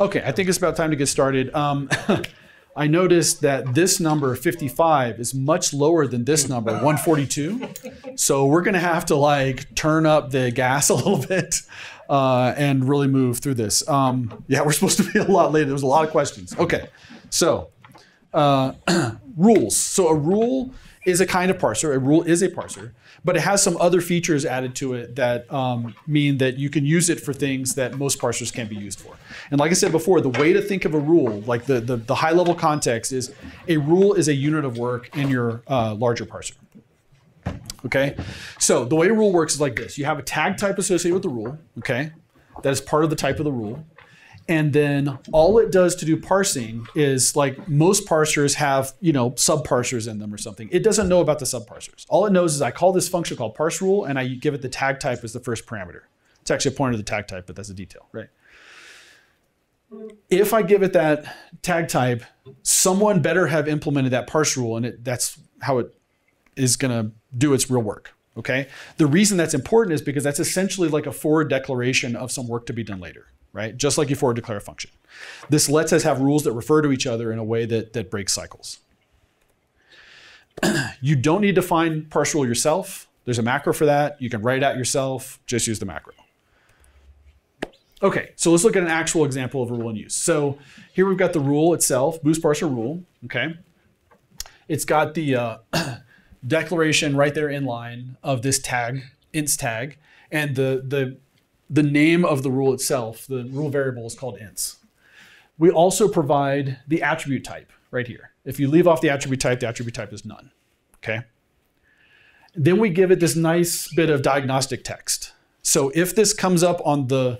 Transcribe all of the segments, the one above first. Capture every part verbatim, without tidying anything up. Okay, I think it's about time to get started. Um, I noticed that this number, fifty-five, is much lower than this number, one forty-two. So we're gonna have to like turn up the gas a little bit uh, and really move through this. Um, yeah, we're supposed to be a lot later. There was a lot of questions. Okay, so uh, rules. So a rule is a kind of parser. A rule is a parser, but it has some other features added to it that um, mean that you can use it for things that most parsers can't be used for. And like I said before, the way to think of a rule, like the, the, the high level context is a rule is a unit of work in your uh, larger parser. Okay, so the way a rule works is like this. You have a tag type associated with the rule, okay? That is part of the type of the rule. And then all it does to do parsing is, like most parsers have, you know, subparsers in them or something. It doesn't know about the subparsers. All it knows is I call this function called parse rule and I give it the tag type as the first parameter. It's actually a pointer to the tag type, but that's a detail, right? If I give it that tag type, someone better have implemented that parse rule, and it, that's how it is gonna do its real work, okay? The reason that's important is because that's essentially like a forward declaration of some work to be done later. Right? Just like you forward declare a function. This lets us have rules that refer to each other in a way that, that breaks cycles. You don't need to find parse rule yourself. There's a macro for that. You can write it out yourself. Just use the macro. Okay, so let's look at an actual example of a rule in use. So here we've got the rule itself, Boost.Parser rule, okay? It's got the uh, declaration right there in line of this tag, inst tag, and the, the The name of the rule itself, the rule variable, is called ints. We also provide the attribute type right here. If you leave off the attribute type, the attribute type is none, okay? Then we give it this nice bit of diagnostic text. So if this comes up on the,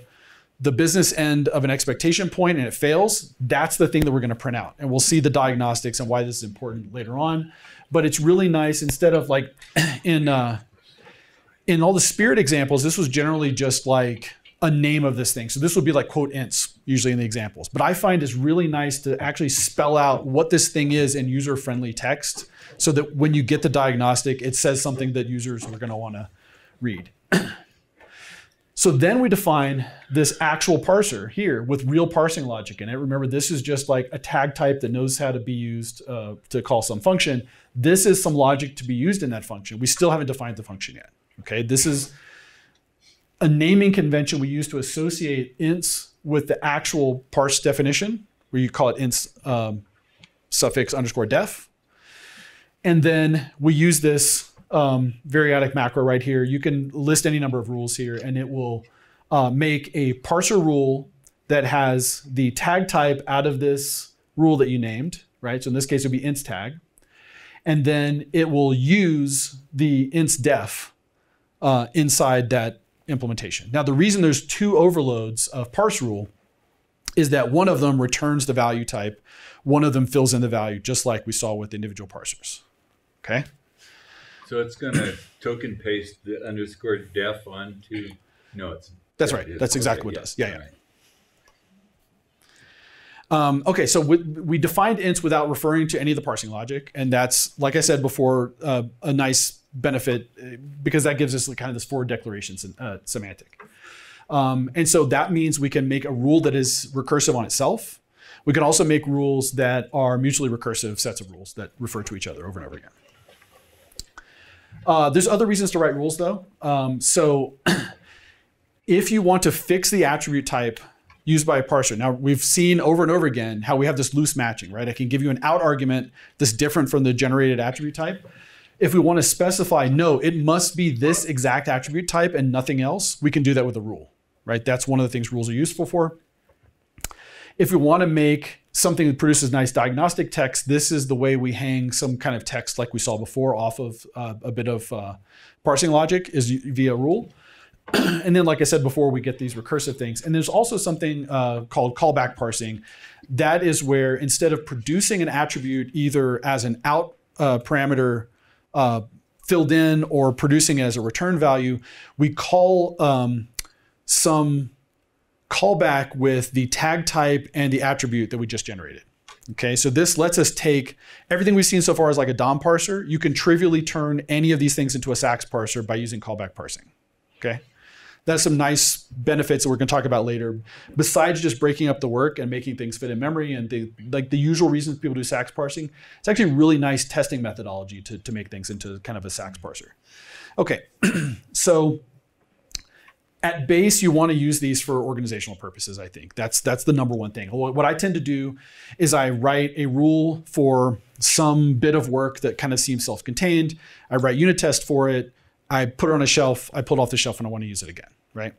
the business end of an expectation point and it fails, that's the thing that we're gonna print out. And we'll see the diagnostics and why this is important later on. But it's really nice, instead of like in, uh, In all the Spirit examples, this was generally just like a name of this thing. So this would be like quote ints, usually in the examples. But I find it's really nice to actually spell out what this thing is in user-friendly text so that when you get the diagnostic, it says something that users are gonna wanna read. So then we define this actual parser here with real parsing logic in it. Remember, this is just like a tag type that knows how to be used uh, to call some function. This is some logic to be used in that function. We still haven't defined the function yet. Okay, this is a naming convention we use to associate ints with the actual parse definition, where you call it ints um, suffix underscore def. And then we use this um, variadic macro right here. You can list any number of rules here, and it will uh, make a parser rule that has the tag type out of this rule that you named, right? So in this case, it would be ints tag. And then it will use the ints def Uh, inside that implementation. Now, the reason there's two overloads of parse rule is that one of them returns the value type, one of them fills in the value, just like we saw with individual parsers, okay? So it's gonna token paste the underscore def onto, no, it's. That's right, that's exactly what it does, yeah, yeah. Right. Um, okay, so we, we defined ints without referring to any of the parsing logic, and that's, like I said before, uh, a nice benefit because that gives us kind of this forward declaration uh, semantic. Um, and so that means we can make a rule that is recursive on itself. We can also make rules that are mutually recursive sets of rules that refer to each other over and over again. Uh, there's other reasons to write rules though. Um, so if you want to fix the attribute type used by a parser. Now, we've seen over and over again how we have this loose matching, right? I can give you an out argument that's different from the generated attribute type. If we want to specify, no, it must be this exact attribute type and nothing else, we can do that with a rule, right? That's one of the things rules are useful for. If we want to make something that produces nice diagnostic text, this is the way we hang some kind of text like we saw before off of uh, a bit of uh, parsing logic is via rule. And then, like I said before, we get these recursive things. And there's also something uh, called callback parsing. That is where instead of producing an attribute either as an out uh, parameter Uh, filled in or producing as a return value, we call um, some callback with the tag type and the attribute that we just generated. Okay, so this lets us take everything we've seen so far as like a D O M parser. You can trivially turn any of these things into a S A X parser by using callback parsing. Okay, that's some nice benefits that we're going to talk about later. Besides just breaking up the work and making things fit in memory and the, like the usual reasons people do sax parsing, it's actually a really nice testing methodology to, to make things into kind of a sax parser. Okay, so at base, you want to use these for organizational purposes, I think. That's, that's the number one thing. What I tend to do is I write a rule for some bit of work that kind of seems self-contained. I write unit test for it. I put it on a shelf. I pulled off the shelf and I want to use it again, right?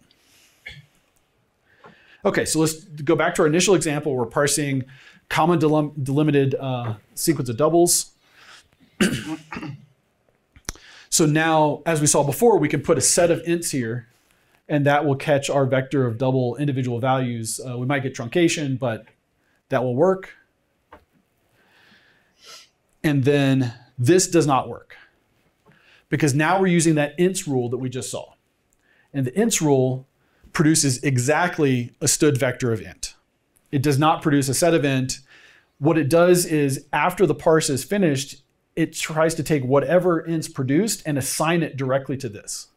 Okay, so let's go back to our initial example. We're parsing comma delim delimited uh, sequence of doubles. So now, as we saw before, we can put a set of ints here, and that will catch our vector of double individual values. Uh, we might get truncation, but that will work. And then this does not work, because now we're using that ints rule that we just saw. And the ints rule produces exactly a std vector of int. It does not produce a set of int. What it does is, after the parse is finished, it tries to take whatever ints produced and assign it directly to this.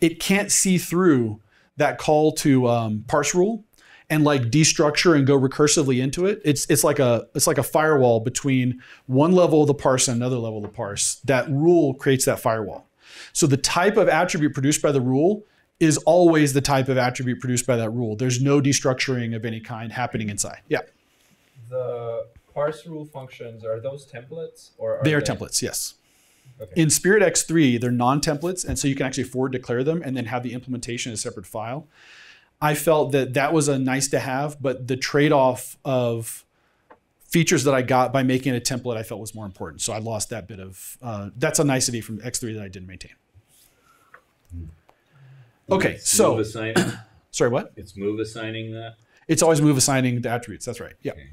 It can't see through that call to um, parse rule and like destructure and go recursively into it. It's, it's, like a, it's like a firewall between one level of the parse and another level of the parse. That rule creates that firewall. So the type of attribute produced by the rule is always the type of attribute produced by that rule. There's no destructuring of any kind happening inside. Yeah. The parse rule functions, are those templates? Or are they are they... templates, yes. Okay. In Spirit X three, they're non-templates, and so you can actually forward declare them and then have the implementation in a separate file. I felt that that was a nice to have, but the trade-off of features that I got by making a template I felt was more important. So I lost that bit of, uh, that's a nicety from X three that I didn't maintain. Okay, it's so, sorry, what? It's move assigning that? It's always move assigning the attributes, that's right, yeah. Okay.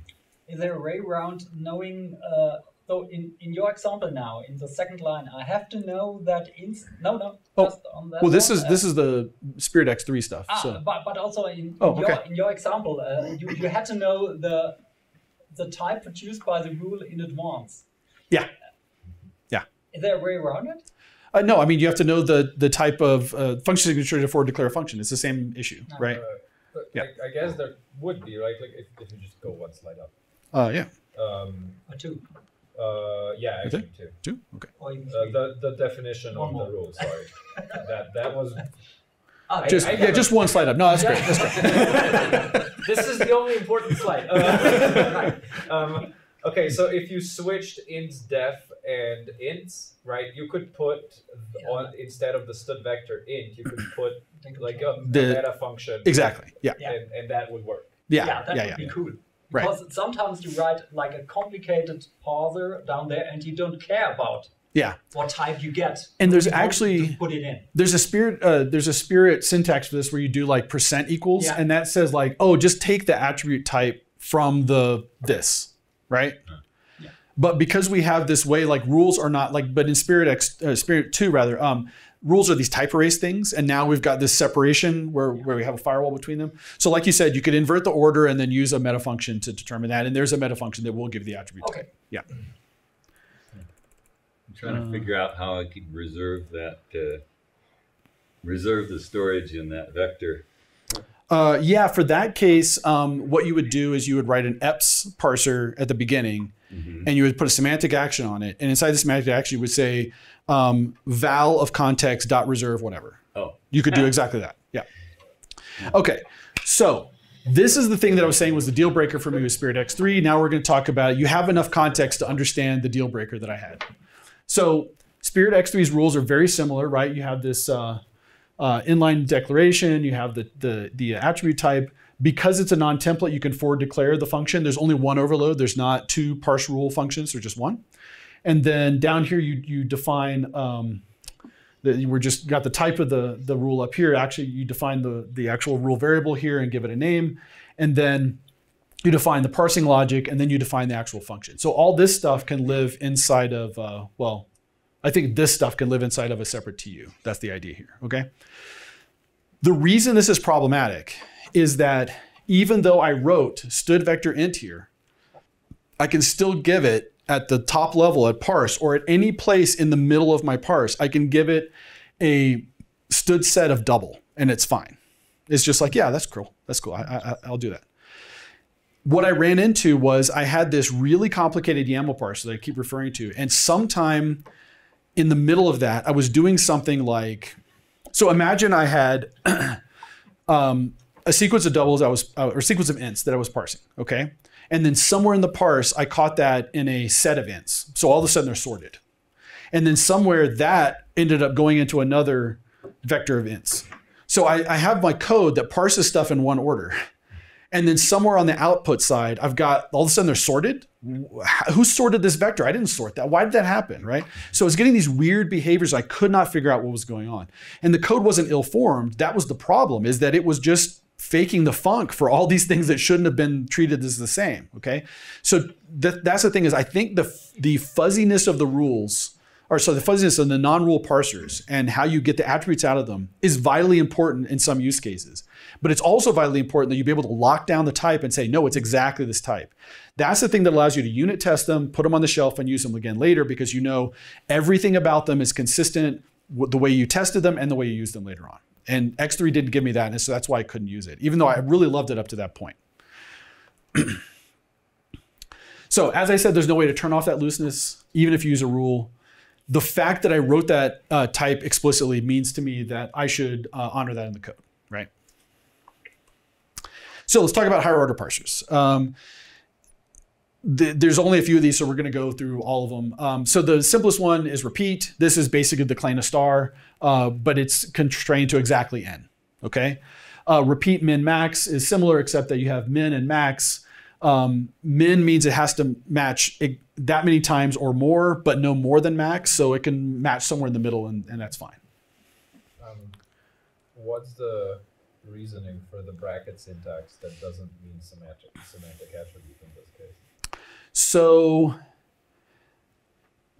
Is there a way around knowing, uh, so in, in your example now, in the second line, I have to know that in no no oh, just on that. Well, this one, is uh, this is the Spirit X three stuff. Ah, so. but but also in, oh, your, okay. in your example, uh, you you had to know the the type produced by the rule in advance. Yeah, yeah. Is there a way around it? Uh, no, I mean you have to know the the type of uh, function signature to forward declare a function. It's the same issue, no, right? Uh, but yeah. I, I guess there would be right. Like if, if you just go one slide up. Uh yeah. Um, or two. Uh, yeah, actually two. Two? Okay. Uh, the, the definition of the rule, sorry. that, that was... I, just, I yeah, just one slide up. No, that's great. That's great. This is the only important slide. Uh, right. um, okay, so if you switched ints def and ints, right, you could put, yeah. on instead of the std vector int, you could put like a the, meta function. Exactly, yeah. And, yeah. and that would work. Yeah, yeah that yeah, would yeah. be cool. Because right. sometimes you write like a complicated parser down there and you don't care about yeah. what type you get. And there's actually put it in. There's a spirit uh, there's a spirit syntax for this where you do like percent equals yeah. and that says like, oh, just take the attribute type from the this, right? Yeah. But because we have this way, like rules are not like, but in Spirit X uh, Spirit two rather, um, rules are these type erase things, and now we've got this separation where, yeah. where we have a firewall between them. So like you said, you could invert the order and then use a meta function to determine that, and there's a meta function that will give the attribute okay. type. Yeah. I'm trying uh, to figure out how I could reserve that, uh, reserve the storage in that vector. Uh, yeah, for that case, um, what you would do is you would write an eps parser at the beginning, mm-hmm. and you would put a semantic action on it, and inside the semantic action you would say, Um, val of context dot reserve whatever. Oh, you could do exactly that. Yeah. Okay. So this is the thing that I was saying was the deal breaker for me with Spirit X three. Now we're going to talk about it. You have enough context to understand the deal breaker that I had. So Spirit X three's rules are very similar, right? You have this uh, uh, inline declaration. You have the the the attribute type. Because it's a non-template, you can forward declare the function. There's only one overload. There's not two parse rule functions. There's just one. And then down here, you, you define, um, the, you were just got the type of the, the rule up here. Actually, you define the, the actual rule variable here and give it a name. And then you define the parsing logic, and then you define the actual function. So all this stuff can live inside of, uh, well, I think this stuff can live inside of a separate T U. That's the idea here, okay? The reason this is problematic is that even though I wrote std vector int here, I can still give it at the top level at parse, or at any place in the middle of my parse, I can give it a std set of double, and it's fine. It's just like, yeah, that's cool. That's cool. I, I, I'll do that. What I ran into was I had this really complicated YAML parser that I keep referring to. And sometime in the middle of that, I was doing something like, so imagine I had um, a sequence of doubles I was, uh, or sequence of ints that I was parsing, okay? And then somewhere in the parse, I caught that in a set of ints. So all of a sudden they're sorted. And then somewhere that ended up going into another vector of ints. So I, I have my code that parses stuff in one order. And then somewhere on the output side, I've got, all of a sudden they're sorted. Who sorted this vector? I didn't sort that. Why did that happen, right? So I was getting these weird behaviors. I could not figure out what was going on. And the code wasn't ill-formed. That was the problem, is that it was just faking the funk for all these things that shouldn't have been treated as the same, okay? So th- that's the thing is, I think the, the fuzziness of the rules, or so the fuzziness of the non-rule parsers and how you get the attributes out of them is vitally important in some use cases. But it's also vitally important that you be able to lock down the type and say, no, it's exactly this type. That's the thing that allows you to unit test them, put them on the shelf, and use them again later, because you know everything about them is consistent with the way you tested them and the way you used them later on. And X three didn't give me that, and so that's why I couldn't use it, even though I really loved it up to that point. So as I said, there's no way to turn off that looseness, even if you use a rule. The fact that I wrote that uh, type explicitly means to me that I should uh, honor that in the code, right? So let's talk about higher order parsers. Um, th there's only a few of these, so we're gonna go through all of them. Um, so the simplest one is repeat. This is basically declaring a star, uh, but it's constrained to exactly n, okay? Uh, repeat min max is similar, except that you have min and max. Um, min means it has to match it that many times or more, but no more than max. So it can match somewhere in the middle, and, and that's fine. Um, what's the reasoning for the bracket syntax that doesn't mean semantic, semantic attribute in this case? So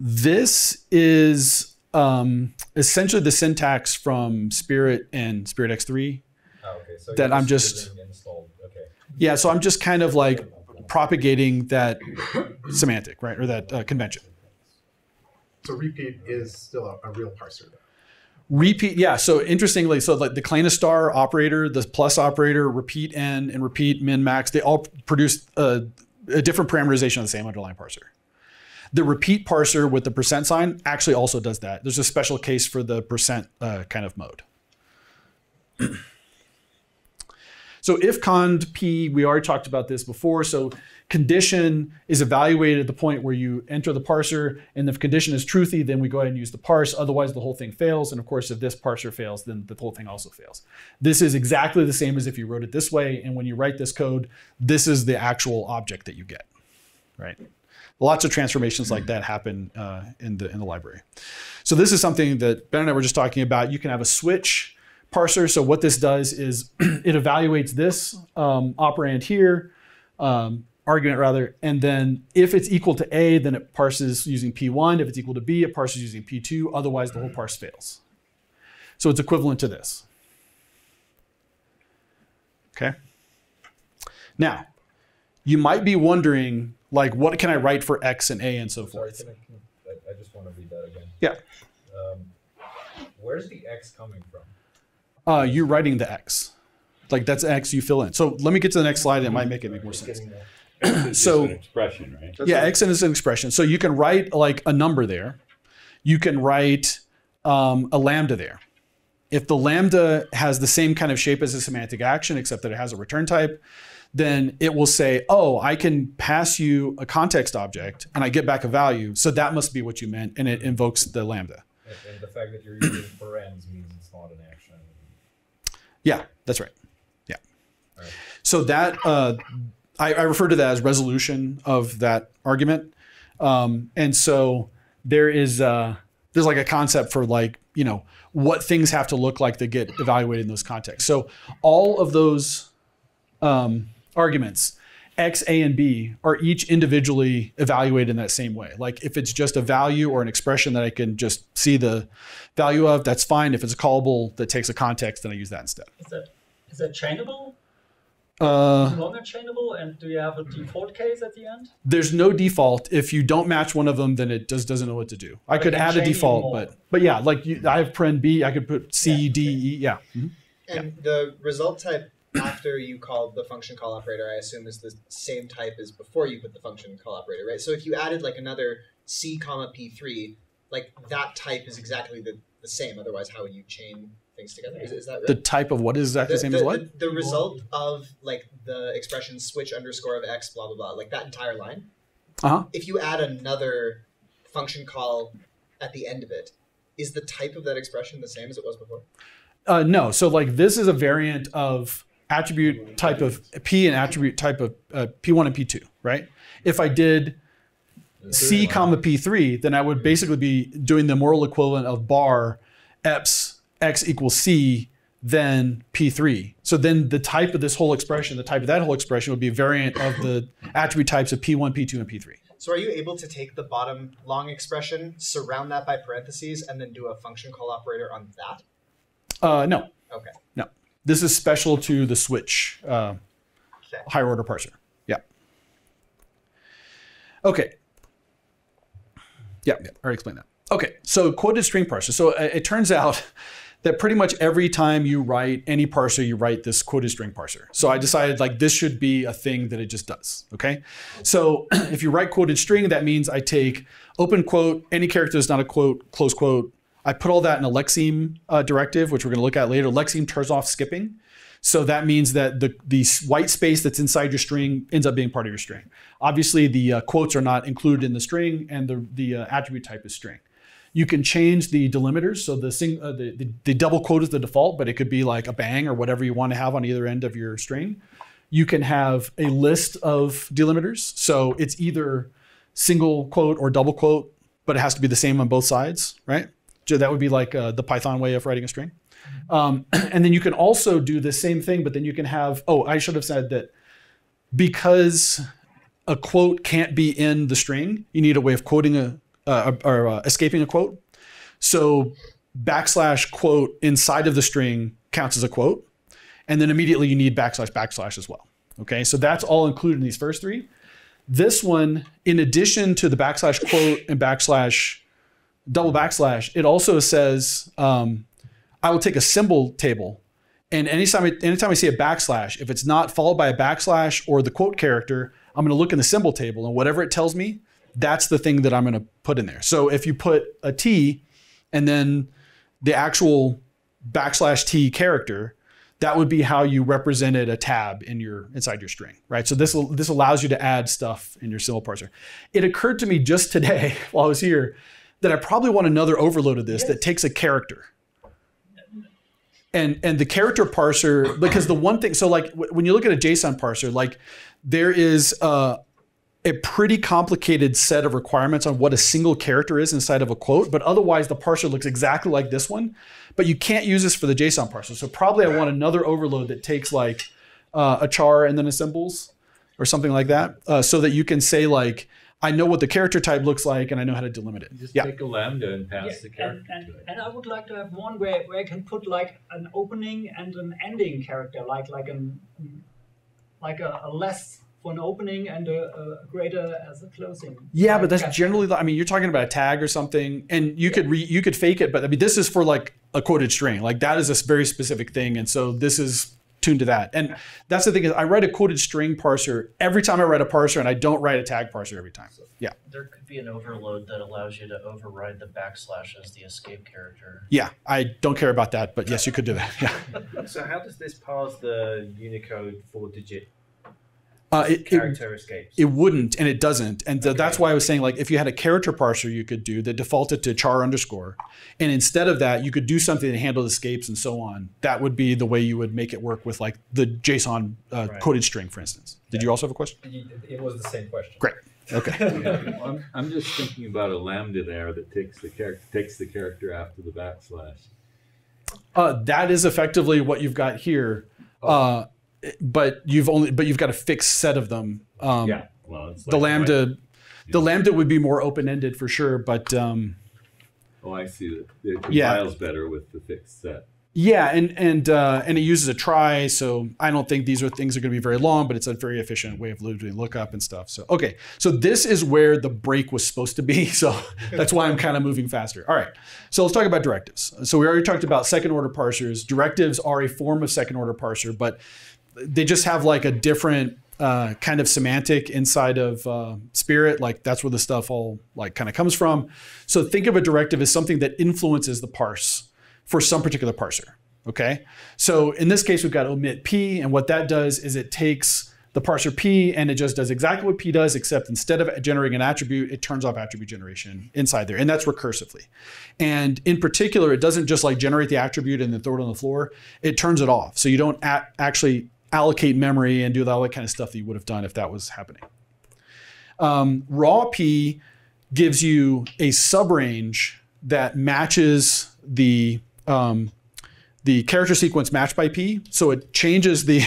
this is um, essentially the syntax from Spirit and Spirit X three. Oh, okay. So that I'm just, okay. Yeah, so I'm just kind of like propagating that semantic, right, or that uh, convention. So repeat is still a, a real parser. Repeat, yeah. So interestingly, so like the declaring a star operator, the plus operator, repeat n, and repeat min max, they all produce a, a different parameterization of the same underlying parser. The repeat parser with the percent sign actually also does that. There's a special case for the percent uh, kind of mode. So if cond p, we already talked about this before. So condition is evaluated at the point where you enter the parser, and if condition is truthy, then we go ahead and use the parse. Otherwise, the whole thing fails. And of course, if this parser fails, then the whole thing also fails. This is exactly the same as if you wrote it this way. And when you write this code, this is the actual object that you get, right? Lots of transformations like that happen uh, in the in the library. So this is something that Ben and I were just talking about. You can have a switch parser. So what this does is it evaluates this um, operand here, um, argument rather, and then if it's equal to A, then it parses using P one. If it's equal to B, it parses using P two. Otherwise, the whole parse fails. So it's equivalent to this. Okay. Now, you might be wondering, like, what can I write for X and A and so Sorry, forth? Can I, can I, I just want to read that again. Yeah. Um, where's the X coming from? Uh, you're writing the X. Like that's X you fill in. So let me get to the next slide. It might make it make more sense. So an expression, right? Yeah, X is an expression. So you can write like a number there. You can write um, a lambda there. If the lambda has the same kind of shape as a semantic action, except that it has a return type, then it will say, oh, I can pass you a context object and I get back a value. So that must be what you meant. And it invokes the lambda. And the fact that you're using parens means it's not an action. Yeah, that's right. Yeah. Right. So that uh, I, I refer to that as resolution of that argument, um, and so there is uh, there's like a concept for like you know what things have to look like that get evaluated in those contexts. So all of those um, arguments, X, A, and B, are each individually evaluated in that same way. Like if it's just a value or an expression that I can just see the value of, that's fine. If it's a callable that takes a context, then I use that instead. Is that, is that chainable? Uh, is it longer chainable? And do you have a default case at the end? There's no default. If you don't match one of them, then it just doesn't know what to do. I but could add a default, but but yeah, like you, I have paren B, I could put C, yeah, D, okay. E, yeah. Mm-hmm. And yeah. the result type after you call the function call operator, I assume, is the same type as before you put the function call operator, right? So if you added like another C comma P three, like that type is exactly the, the same. Otherwise, how would you chain things together? Is, is that right? The type of what is exactly the, the same the, as what? The, the result of like the expression switch underscore of x, blah, blah, blah, like that entire line. Uh-huh. If you add another function call at the end of it, is the type of that expression the same as it was before? Uh, no. So like this is a variant of attribute type of P and attribute type of uh, P one and P two, right? If I did C comma P three, then I would basically be doing the moral equivalent of bar eps x equals C then P three. So then the type of this whole expression, the type of that whole expression would be a variant of the attribute types of P one, P two, and P three. So are you able to take the bottom long expression, surround that by parentheses, and then do a function call operator on that? Uh, no. Okay. No. This is special to the switch uh, okay. higher order parser. Yeah. Okay. Yeah, yeah, I already explained that. Okay, so quoted string parser. So uh, it turns out that pretty much every time you write any parser, you write this quoted string parser. So I decided like this should be a thing that it just does, okay? So if you write quoted string, that means I take open quote, any character is not a quote, close quote. I put all that in a lexeme uh, directive, which we're gonna look at later. Lexeme turns off skipping. So that means that the, the white space that's inside your string ends up being part of your string. Obviously the uh, quotes are not included in the string and the, the uh, attribute type is string. You can change the delimiters, so the, sing, uh, the, the, the double quote is the default, but it could be like a bang or whatever you want to have on either end of your string. You can have a list of delimiters, so it's either single quote or double quote, but it has to be the same on both sides, right? So that would be like uh, the Python way of writing a string. Um, and then you can also do the same thing, but then you can have, oh, I should have said that because a quote can't be in the string, you need a way of quoting a Uh, or uh, escaping a quote. So backslash quote inside of the string counts as a quote. And then immediately you need backslash backslash as well. Okay, so that's all included in these first three. This one, in addition to the backslash quote and backslash, double backslash, it also says, um, I will take a symbol table. And anytime I, anytime I see a backslash, if it's not followed by a backslash or the quote character, I'm gonna look in the symbol table and whatever it tells me, that's the thing that I'm gonna put in there. So if you put a T and then the actual backslash T character, that would be how you represented a tab in your, inside your string, right? So this, this allows you to add stuff in your symbol parser. It occurred to me just today while I was here that I probably want another overload of this that takes a character. And, and the character parser, because the one thing, so like when you look at a JSON parser, like there is a, a pretty complicated set of requirements on what a single character is inside of a quote, but otherwise the parser looks exactly like this one, but you can't use this for the JSON parser. So probably I want another overload that takes like uh, a char and then a symbols or something like that, uh, so that you can say like, I know what the character type looks like and I know how to delimit it. Just yeah. take a lambda and pass yeah, the character and, and, to it. And I would like to have one where, where I can put like an opening and an ending character, like, like, an, like a, a less, an opening and a, a greater as a closing. Yeah, but that's gotcha. generally, I mean, you're talking about a tag or something, and you yeah. could re, you could fake it, but I mean, this is for like a quoted string. Like that is a very specific thing, and so this is tuned to that. And that's the thing is, I write a quoted string parser every time I write a parser, and I don't write a tag parser every time. So yeah. There could be an overload that allows you to override the backslash as the escape character. Yeah, I don't care about that, but yes, you could do that. Yeah. So how does this parse the Unicode four-digit? Uh, it, character it, escapes. It wouldn't, and it doesn't, and okay. th that's why I was saying like if you had a character parser, you could do that defaulted to char underscore, and instead of that, you could do something that handled escapes and so on. That would be the way you would make it work with like the JSON uh, right. quoted string, for instance. Did yeah. you also have a question? It was the same question. Great. Okay. Yeah. I'm, I'm just thinking about a lambda there that takes the character takes the character after the backslash. Uh, that is effectively what you've got here. Oh. Uh, But you've only, but you've got a fixed set of them. Um, yeah. Well, it's like the lambda, like, the know. lambda would be more open-ended for sure. But um, oh, I see that it compiles yeah. better with the fixed set. Yeah, and and uh, and it uses a try, so I don't think these are things are going to be very long, but it's a very efficient way of doing lookup and stuff. So okay, so this is where the break was supposed to be, so that's why I'm kind of moving faster. All right, so let's talk about directives. So we already talked about second-order parsers. Directives are a form of second-order parser, but they just have like a different uh, kind of semantic inside of uh, Spirit. Like that's where the stuff all like kind of comes from. So think of a directive as something that influences the parse for some particular parser, okay? So in this case, we've got omit P, and what that does is it takes the parser P and it just does exactly what P does, except instead of generating an attribute, it turns off attribute generation inside there, and that's recursively. And in particular, it doesn't just like generate the attribute and then throw it on the floor, it turns it off. So you don't actually allocate memory and do all that kind of stuff that you would have done if that was happening. Um, raw P gives you a subrange that matches the Um, the character sequence matched by P, so it changes the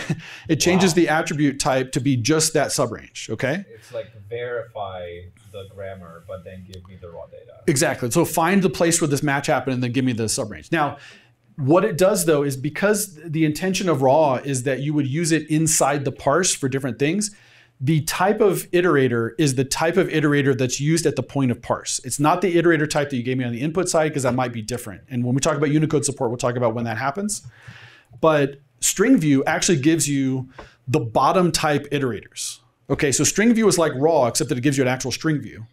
it changes wow. the attribute type to be just that subrange. Okay. It's like verify the grammar, but then give me the raw data. Exactly. So find the place where this match happened, and then give me the subrange. Now, what it does though is because the intention of raw is that you would use it inside the parse for different things. The type of iterator is the type of iterator that's used at the point of parse. It's not the iterator type that you gave me on the input side, because that might be different. And when we talk about Unicode support, we'll talk about when that happens. But string view actually gives you the bottom type iterators. Okay, so string view is like raw, except that it gives you an actual string view.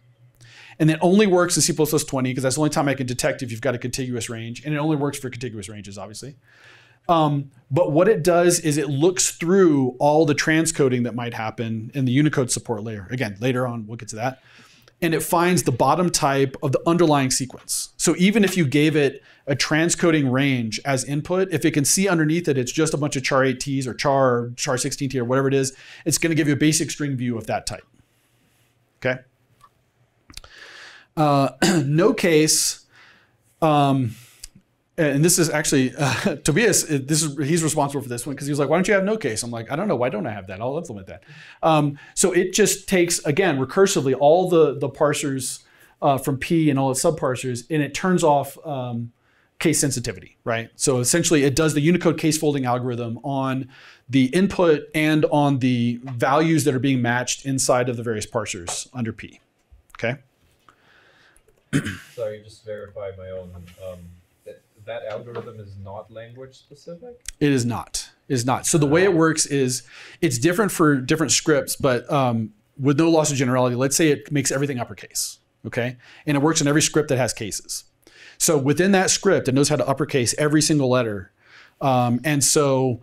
And it only works in C plus plus twenty, because that's the only time I can detect if you've got a contiguous range. And it only works for contiguous ranges, obviously. Um, but what it does is it looks through all the transcoding that might happen in the Unicode support layer. Again, later on, we'll get to that. And it finds the bottom type of the underlying sequence. So even if you gave it a transcoding range as input, if it can see underneath it, it's just a bunch of char eight Ts or char, or char sixteen T or whatever it is, it's going to give you a basic string view of that type. Okay. Uh, no case. Um, And this is actually, uh, Tobias, this is, he's responsible for this one, because he was like, why don't you have no case? I'm like, I don't know, why don't I have that? I'll implement that. Um, so it just takes, again, recursively, all the, the parsers uh, from P and all its subparsers, and it turns off um, case sensitivity, right? So essentially it does the Unicode case folding algorithm on the input and on the values that are being matched inside of the various parsers under P, okay? Sorry, just verify my own. Um That algorithm is not language specific? It is not. It is not. So the way it works is it's different for different scripts, but um, with no loss of generality, let's say it makes everything uppercase, okay? And it works in every script that has cases. So within that script, it knows how to uppercase every single letter. Um, and so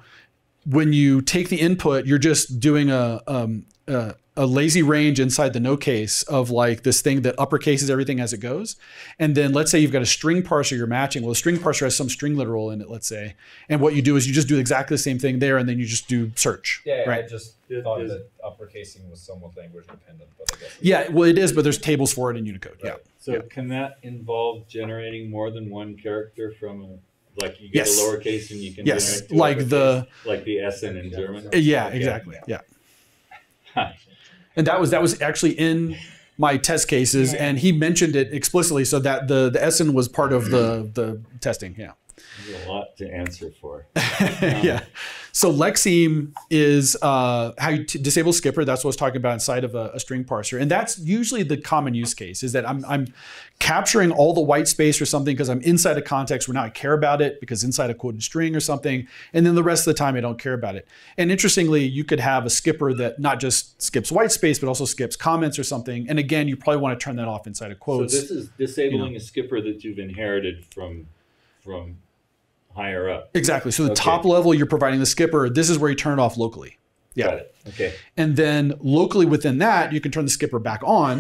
when you take the input, you're just doing a, um, a a lazy range inside the no case of like this thing that uppercases everything as it goes. And then let's say you've got a string parser you're matching. Well, the string parser has some string literal in it, let's say. And what you do is you just do exactly the same thing there, and then you just do search. Yeah, right? I just thought it, that uppercasing was somewhat language dependent, but I guess. Yeah, well it is, but there's tables for it in Unicode, right. Yeah. So yeah. Can that involve generating more than one character from a Like you get yes. a lowercase and you can yes. generate two like the like the S N in German. Yeah, exactly. Yeah. yeah. And that was that was actually in my test cases, yeah. and he mentioned it explicitly, so that the the S N was part of the the testing. Yeah. There's a lot to answer for. Um, yeah. So lexeme is uh, how you t disable skipper. That's what I was talking about inside of a, a string parser, and that's usually the common use case. Is that I'm I'm capturing all the white space or something because I'm inside a context where now I care about it because inside a quoted string or something, and then the rest of the time I don't care about it. And interestingly, you could have a skipper that not just skips white space but also skips comments or something. And again, you probably want to turn that off inside of quotes. So this is disabling you know. a skipper that you've inherited from from. higher up. Exactly. So the okay. top level, you're providing the skipper. This is where you turn it off locally. Yeah. Got it. Okay. And then locally within that, you can turn the skipper back on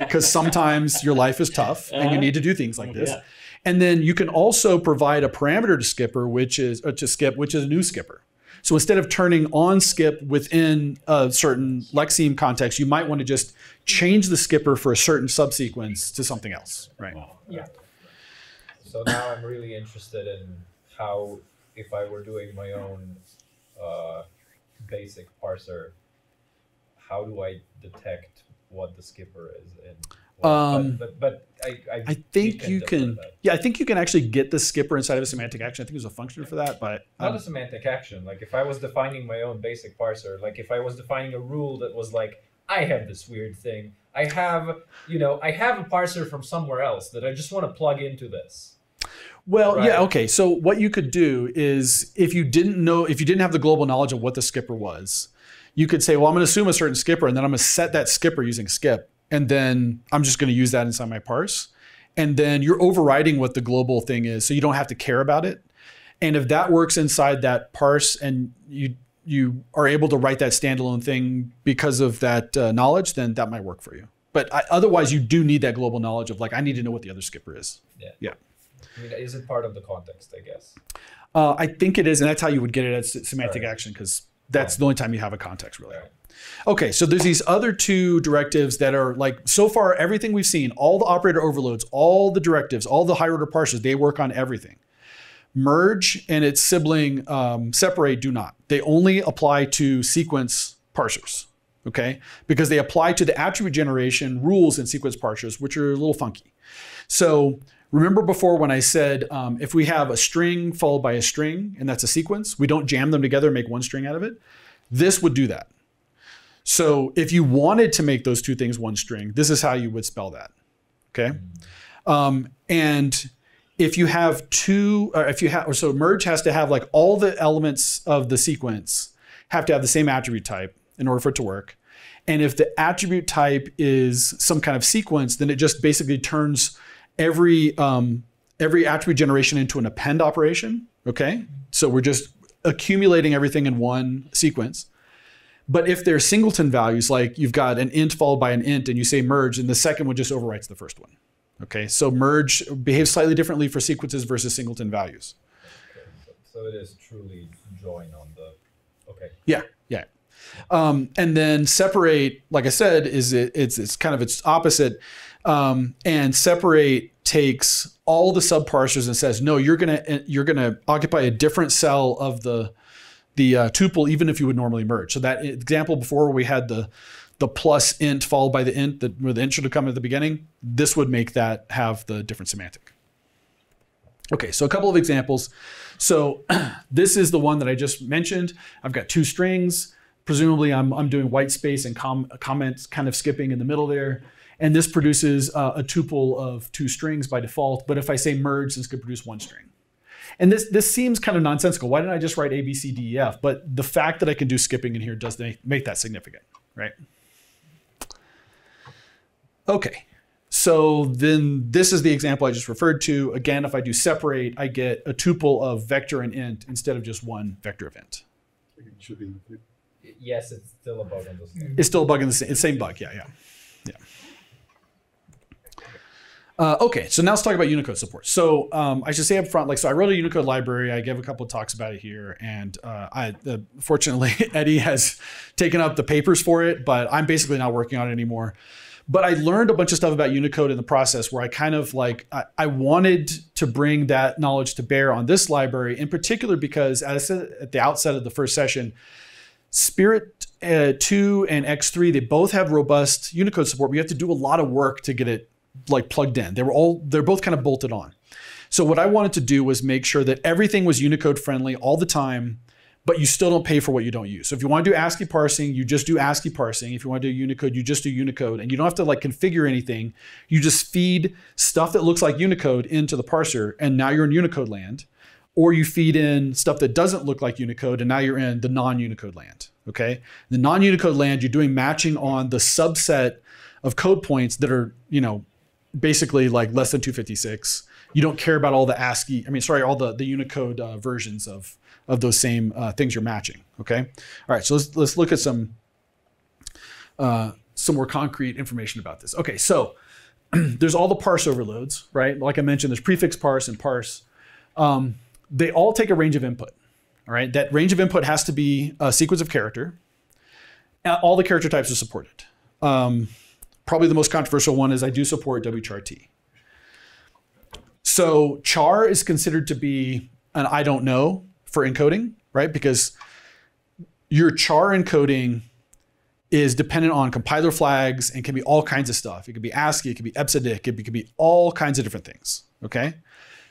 because sometimes your life is tough and uh-huh. you need to do things like this. Yeah. And then you can also provide a parameter to skipper, which is uh, to skip, which is a new skipper. So instead of turning on skip within a certain lexeme context, you might want to just change the skipper for a certain subsequence to something else. Right. Wow. Yeah. So now I'm really interested in how, if I were doing my own uh, basic parser, how do I detect what the skipper is in? point, um, but, but, but I, I, I think you can, yeah, I think you can actually get the skipper inside of a semantic action. I think there's a function for that, but um, not a semantic action. Like if I was defining my own basic parser, like if I was defining a rule that was like, I have this weird thing, I have, you know, I have a parser from somewhere else that I just want to plug into this. Well, right? Yeah, okay. So what you could do is if you didn't know, if you didn't have the global knowledge of what the skipper was, you could say, well, I'm going to assume a certain skipper and then I'm going to set that skipper using skip. And then I'm just going to use that inside my parse. And then you're overriding what the global thing is, so you don't have to care about it. And if that works inside that parse and you you are able to write that standalone thing because of that uh, knowledge, then that might work for you. But I, otherwise, you do need that global knowledge of like, I need to know what the other skipper is. Yeah. Yeah. I mean, is it part of the context, I guess? Uh, I think it is, and that's how you would get it at semantic right. action, because that's the only time you have a context, really. Right. Okay, so there's these other two directives that are like, so far, everything we've seen, all the operator overloads, all the directives, all the higher order parsers, they work on everything. Merge and its sibling um, separate do not. They only apply to sequence parsers, okay? Because they apply to the attribute generation rules in sequence parsers, which are a little funky. So remember before when I said, um, if we have a string followed by a string, and that's a sequence, we don't jam them together and make one string out of it. This would do that. So if you wanted to make those two things one string, this is how you would spell that, okay? Um, and if you have two, or if you have, so merge has to have like all the elements of the sequence have to have the same attribute type in order for it to work. And if the attribute type is some kind of sequence, then it just basically turns every um, every attribute generation into an append operation, okay? So we're just accumulating everything in one sequence. But if they're singleton values, like you've got an int followed by an int and you say merge, and the second one just overwrites the first one, okay? So merge behaves slightly differently for sequences versus singleton values. Okay. So it is truly join on the, okay. Yeah, yeah. Um, and then separate, like I said, is it, it's, it's kind of its opposite. Um, and separate takes all the subparsers and says, no, you're gonna you're gonna occupy a different cell of the the uh, tuple, even if you would normally merge. So that example before we had the the plus int followed by the int, the, where the int should have come at the beginning. This would make that have the different semantic. Okay, so a couple of examples. So this is the one that I just mentioned. I've got two strings. Presumably, I'm I'm doing white space and com comments kind of skipping in the middle there. And this produces uh, a tuple of two strings by default. But if I say merge, this could produce one string. And this, this seems kind of nonsensical. Why didn't I just write A, B, C, D, E, F? But the fact that I can do skipping in here does make, make that significant, right? Okay, so then this is the example I just referred to. Again, if I do separate, I get a tuple of vector and int instead of just one vector of int. It should be. Yes, it's still a bug on the same. It's still a bug in the same, same bug, yeah, yeah, yeah. Uh, okay, so now let's talk about Unicode support. So um, I should say up front, like, so I wrote a Unicode library. I gave a couple of talks about it here, and uh, I uh, fortunately Eddie has taken up the papers for it, but I'm basically not working on it anymore. But I learned a bunch of stuff about Unicode in the process, where I kind of like I, I wanted to bring that knowledge to bear on this library, in particular because, as I said at the outset of the first session, Spirit uh, two and X three, they both have robust Unicode support. We have to do a lot of work to get it like plugged in. They were all, they're both kind of bolted on. So what I wanted to do was make sure that everything was Unicode friendly all the time, but you still don't pay for what you don't use. So if you want to do ASCII parsing, you just do ASCII parsing. If you want to do Unicode, you just do Unicode, and you don't have to like configure anything. You just feed stuff that looks like Unicode into the parser, and now you're in Unicode land, or you feed in stuff that doesn't look like Unicode, and now you're in the non-Unicode land, okay? The non-Unicode land, you're doing matching on the subset of code points that are, you know, basically like less than two fifty-six. You don't care about all the ASCII, I mean, sorry, all the, the Unicode uh, versions of, of those same uh, things you're matching, okay? All right, so let's, let's look at some, uh, some more concrete information about this. Okay, so there's all the parse overloads, right? Like I mentioned, there's prefix parse and parse. Um, they all take a range of input, all right? That range of input has to be a sequence of character. All the character types are supported. Um, Probably the most controversial one is I do support wchar-t. So char is considered to be an I don't know for encoding, right? Because your char encoding is dependent on compiler flags and can be all kinds of stuff. It could be ASCII, it could be E B C D I C, it could be, it could be all kinds of different things, okay?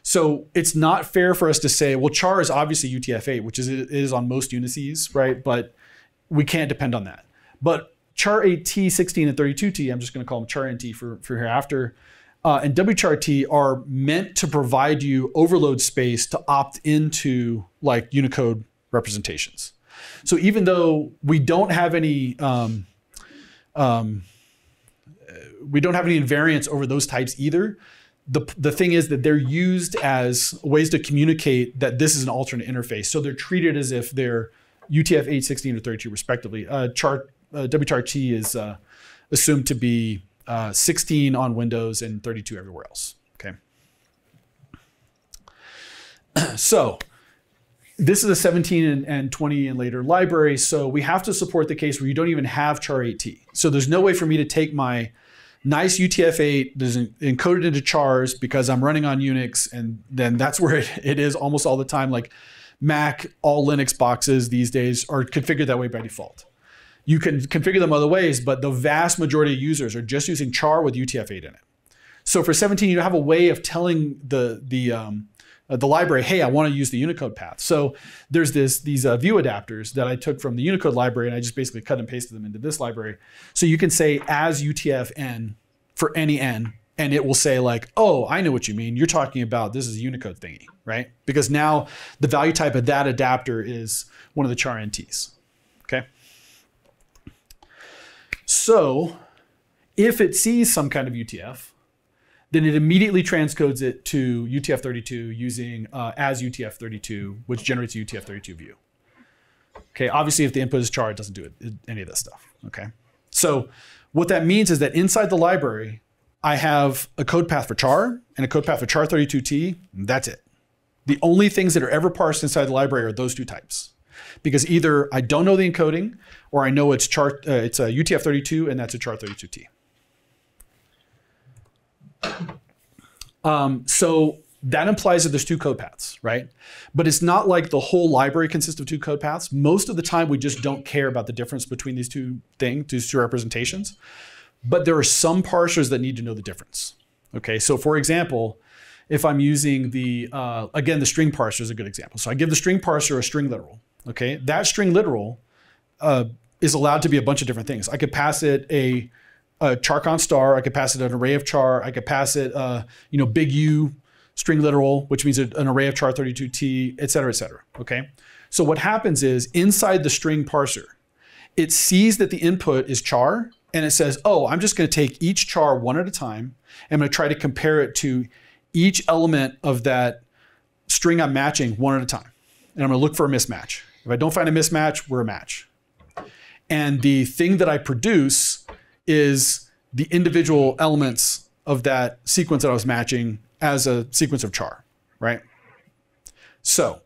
So it's not fair for us to say, well, char is obviously U T F eight, which is, it is on most unices, right? But we can't depend on that. But char eight T, sixteen, and thirty-two T, I'm just gonna call them char and T for, for hereafter, uh, and wchart are meant to provide you overload space to opt into like Unicode representations. So even though we don't have any um, um, we don't have any invariance over those types either, the, the thing is that they're used as ways to communicate that this is an alternate interface. So they're treated as if they're U T F eight, sixteen, or thirty-two respectively. Uh, chart, uh, wchart is uh, assumed to be uh, sixteen on Windows and thirty-two everywhere else, okay? So, this is a seventeen and twenty and later library, so we have to support the case where you don't even have char eight T. So there's no way for me to take my nice U T F eight that's encoded into chars because I'm running on Unix, and then that's where it, it is almost all the time. Like Mac, all Linux boxes these days are configured that way by default. You can configure them other ways, but the vast majority of users are just using char with U T F eight in it. So for seventeen, you don't have a way of telling the, the, um, the library, hey, I want to use the Unicode path. So there's this, these uh, view adapters that I took from the Unicode library, and I just basically cut and pasted them into this library. So you can say as U T F N for any N, and it will say like, oh, I know what you mean. You're talking about this is a Unicode thingy, right? Because now the value type of that adapter is one of the char N Ts, okay? So if it sees some kind of U T F, then it immediately transcodes it to U T F thirty-two using uh, as U T F thirty-two, which generates a U T F thirty-two view. Okay, obviously if the input is char, it doesn't do it, it, any of this stuff, okay? So what that means is that inside the library, I have a code path for char and a code path for char thirty-two T, and that's it. The only things that are ever parsed inside the library are those two types, because either I don't know the encoding or I know it's, char, uh, it's a U T F thirty-two and that's a char thirty-two T. Um, so that implies that there's two code paths, right? But it's not like the whole library consists of two code paths. Most of the time, we just don't care about the difference between these two things, these two representations. But there are some parsers that need to know the difference. Okay, so for example, if I'm using the, uh, again, the string parser is a good example. So I give the string parser a string literal, okay? That string literal uh, is allowed to be a bunch of different things. I could pass it a Uh, char const star, I could pass it an array of char, I could pass it, uh, you know, big U string literal, which means an array of char thirty-two T, et cetera, et cetera, okay? So what happens is inside the string parser, it sees that the input is char and it says, oh, I'm just gonna take each char one at a time and I'm gonna try to compare it to each element of that string I'm matching one at a time. And I'm gonna look for a mismatch. If I don't find a mismatch, we're a match. And the thing that I produce is the individual elements of that sequence that I was matching as a sequence of char, right? So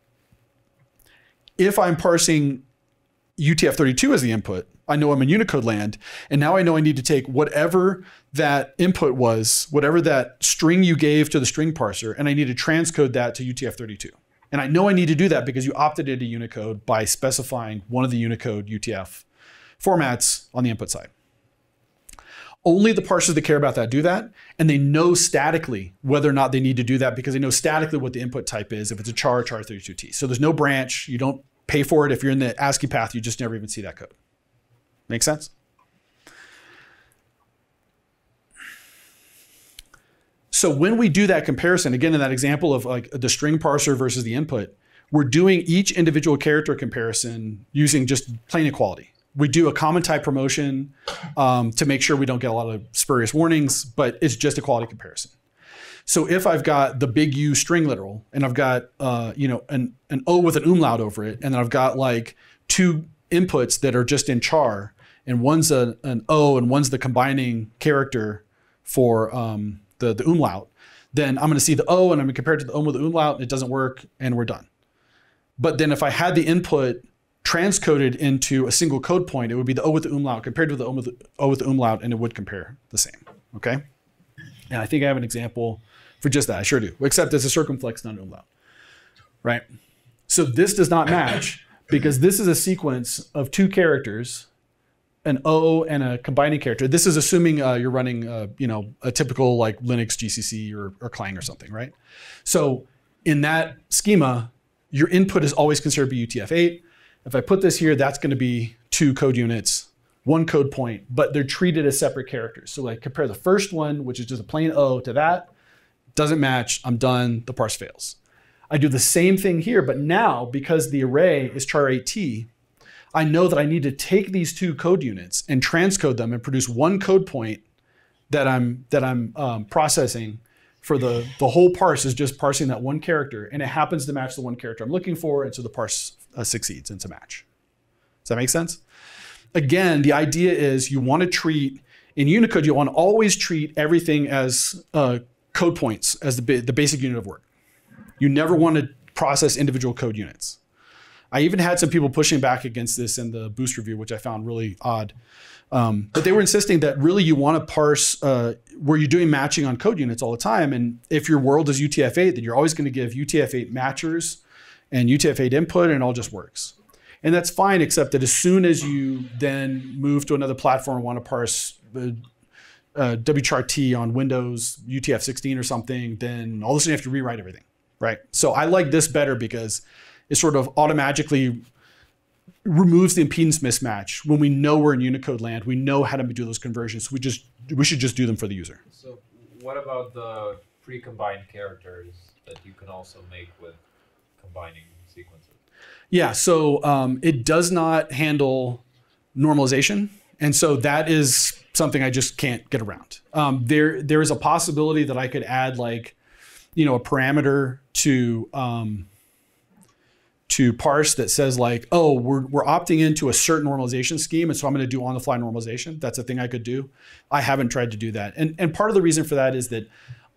if I'm parsing U T F thirty-two as the input, I know I'm in Unicode land, and now I know I need to take whatever that input was, whatever that string you gave to the string parser, and I need to transcode that to U T F thirty-two. And I know I need to do that because you opted into Unicode by specifying one of the Unicode U T F formats on the input side. Only the parsers that care about that do that, and they know statically whether or not they need to do that because they know statically what the input type is, if it's a char or char thirty-two T. So there's no branch, you don't pay for it. If you're in the ASCII path, you just never even see that code. Make sense? So when we do that comparison, again, in that example of like the string parser versus the input, we're doing each individual character comparison using just plain equality. We do a common type promotion um, to make sure we don't get a lot of spurious warnings, but it's just a quality comparison. So if I've got the big U string literal and I've got uh, you know an, an O with an umlaut over it, and then I've got like two inputs that are just in char, and one's a, an O and one's the combining character for um, the, the umlaut, then I'm gonna see the O and I'm gonna compare it to the O with the umlaut, and it doesn't work, and we're done. But then if I had the input transcoded into a single code point, it would be the O with the umlaut compared to the O with the, o with the umlaut, and it would compare the same, okay? And I think I have an example for just that, I sure do, except it's a circumflex, not an umlaut, right? So this does not match because this is a sequence of two characters an O and a combining character. This is assuming uh, you're running, uh, you know, a typical like Linux G C C or, or Clang or something, right? So in that schema, your input is always considered to be U T F eight. If I put this here, that's going to be two code units, one code point, but they're treated as separate characters. So like compare the first one, which is just a plain O, to that. Doesn't match, I'm done, the parse fails. I do the same thing here, but now because the array is char eight T, I know that I need to take these two code units and transcode them and produce one code point that I'm, that I'm um, processing for the, the whole parse is just parsing that one character, and it happens to match the one character I'm looking for, and so the parse uh, succeeds, and it's a match. Does that make sense? Again, the idea is you want to treat, in Unicode, you want to always treat everything as uh, code points, as the, the basic unit of work. You never want to process individual code units. I even had some people pushing back against this in the Boost review, which I found really odd. Um, but they were insisting that really you want to parse uh, where you're doing matching on code units all the time. And if your world is U T F eight, then you're always going to give U T F eight matchers and U T F eight input, and it all just works. And that's fine, except that as soon as you then move to another platform and want to parse uh, uh, W char T on Windows, U T F sixteen or something, then all of a sudden you have to rewrite everything, right? So I like this better because it sort of automatically removes the impedance mismatch. When we know we're in Unicode land, we know how to do those conversions. We just we should just do them for the user. So what about the pre-combined characters that you can also make with combining sequences? Yeah, so um, it does not handle normalization. And so that is something I just can't get around. Um, there, there is a possibility that I could add like, you know, a parameter to, um, to parse that says like, oh, we're, we're opting into a certain normalization scheme, and so I'm going to do on-the-fly normalization. That's a thing I could do. I haven't tried to do that. And, and part of the reason for that is that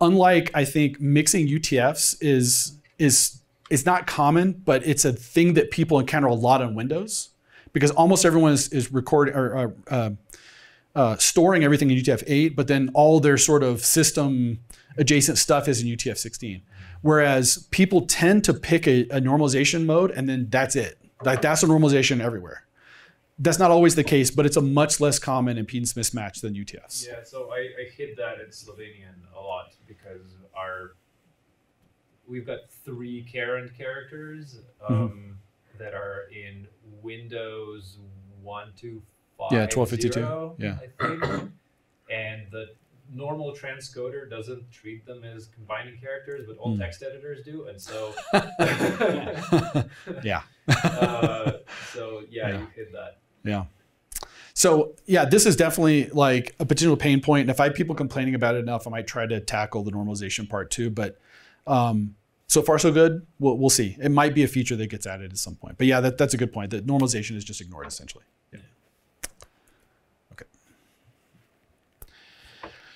unlike, I think, mixing U T Fs is, is it's not common, but it's a thing that people encounter a lot on Windows because almost everyone is, is recording or uh, uh, uh, storing everything in U T F eight, but then all their sort of system adjacent stuff is in U T F sixteen. Whereas people tend to pick a, a normalization mode and then that's it. Like that's a normalization everywhere. That's not always the case, but it's a much less common impedance mismatch than U T Fs. Yeah, so I, I hit that in Slovenian a lot because our we've got three parent characters um, mm-hmm. that are in Windows one, two, five, yeah, twelve fifty-two. Yeah, I think. And the normal transcoder doesn't treat them as combining characters, but all mm. text editors do, and so yeah. uh, so yeah, yeah, you hit that. Yeah. So yeah, this is definitely like a potential pain point, and if I have people complaining about it enough, I might try to tackle the normalization part too. But um, so far so good. We'll we'll see. It might be a feature that gets added at some point. But yeah, that, that's a good point. That normalization is just ignored essentially. Yeah.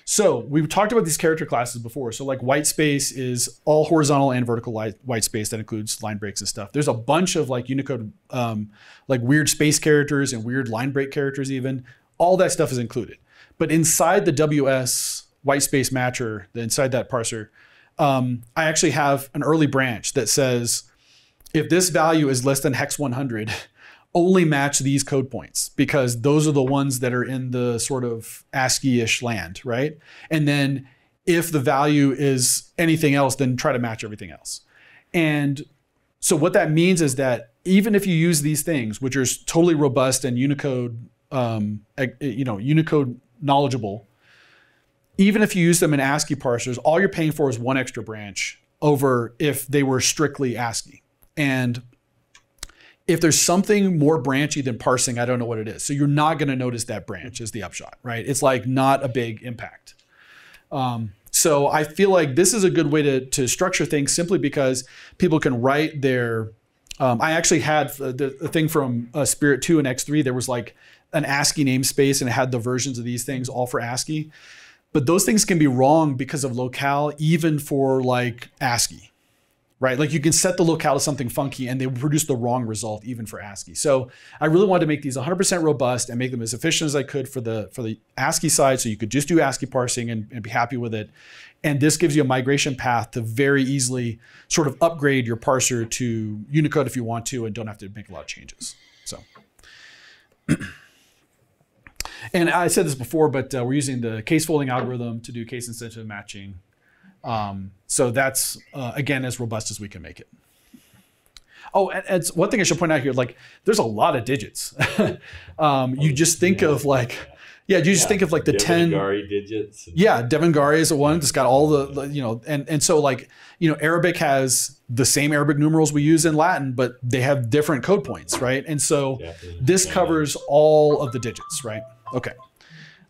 So we've talked about these character classes before. So like whitespace is all horizontal and vertical whitespace that includes line breaks and stuff. There's a bunch of like Unicode, um, like weird space characters and weird line break characters even. All that stuff is included. But inside the W S whitespace matcher, inside that parser, um, I actually have an early branch that says, if this value is less than hex one hundred, only match these code points because those are the ones that are in the sort of ASCII-ish land, right? And then if the value is anything else, then try to match everything else. And so what that means is that even if you use these things, which are totally robust and Unicode, um, you know, Unicode knowledgeable, even if you use them in ASCII parsers, all you're paying for is one extra branch over if they were strictly ASCII. And if there's something more branchy than parsing, I don't know what it is. So you're not going to notice that branch is the upshot, right? It's like not a big impact. Um, so I feel like this is a good way to, to structure things simply because people can write their, um, I actually had the, the thing from uh, Spirit two and X three, there was like an ASCII namespace and it had the versions of these things all for ASCII. But those things can be wrong because of locale, even for like ASCII. Right? Like you can set the locale to something funky and they will produce the wrong result even for ASCII. So I really wanted to make these one hundred percent robust and make them as efficient as I could for the, for the ASCII side. So you could just do ASCII parsing and, and be happy with it. And this gives you a migration path to very easily sort of upgrade your parser to Unicode if you want to and don't have to make a lot of changes. So And I said this before, but uh, we're using the case folding algorithm to do case insensitive matching. Um, so that's, uh, again, as robust as we can make it. Oh, and, and one thing I should point out here, like there's a lot of digits. um, you just think yeah. of like, yeah, you just yeah. think of like the ten. Devanagari digits. Yeah, Devanagari is the one that's got all the, you know, and, and so like, you know, Arabic has the same Arabic numerals we use in Latin, but they have different code points, right? And so Definitely. this covers all of the digits, right? Okay.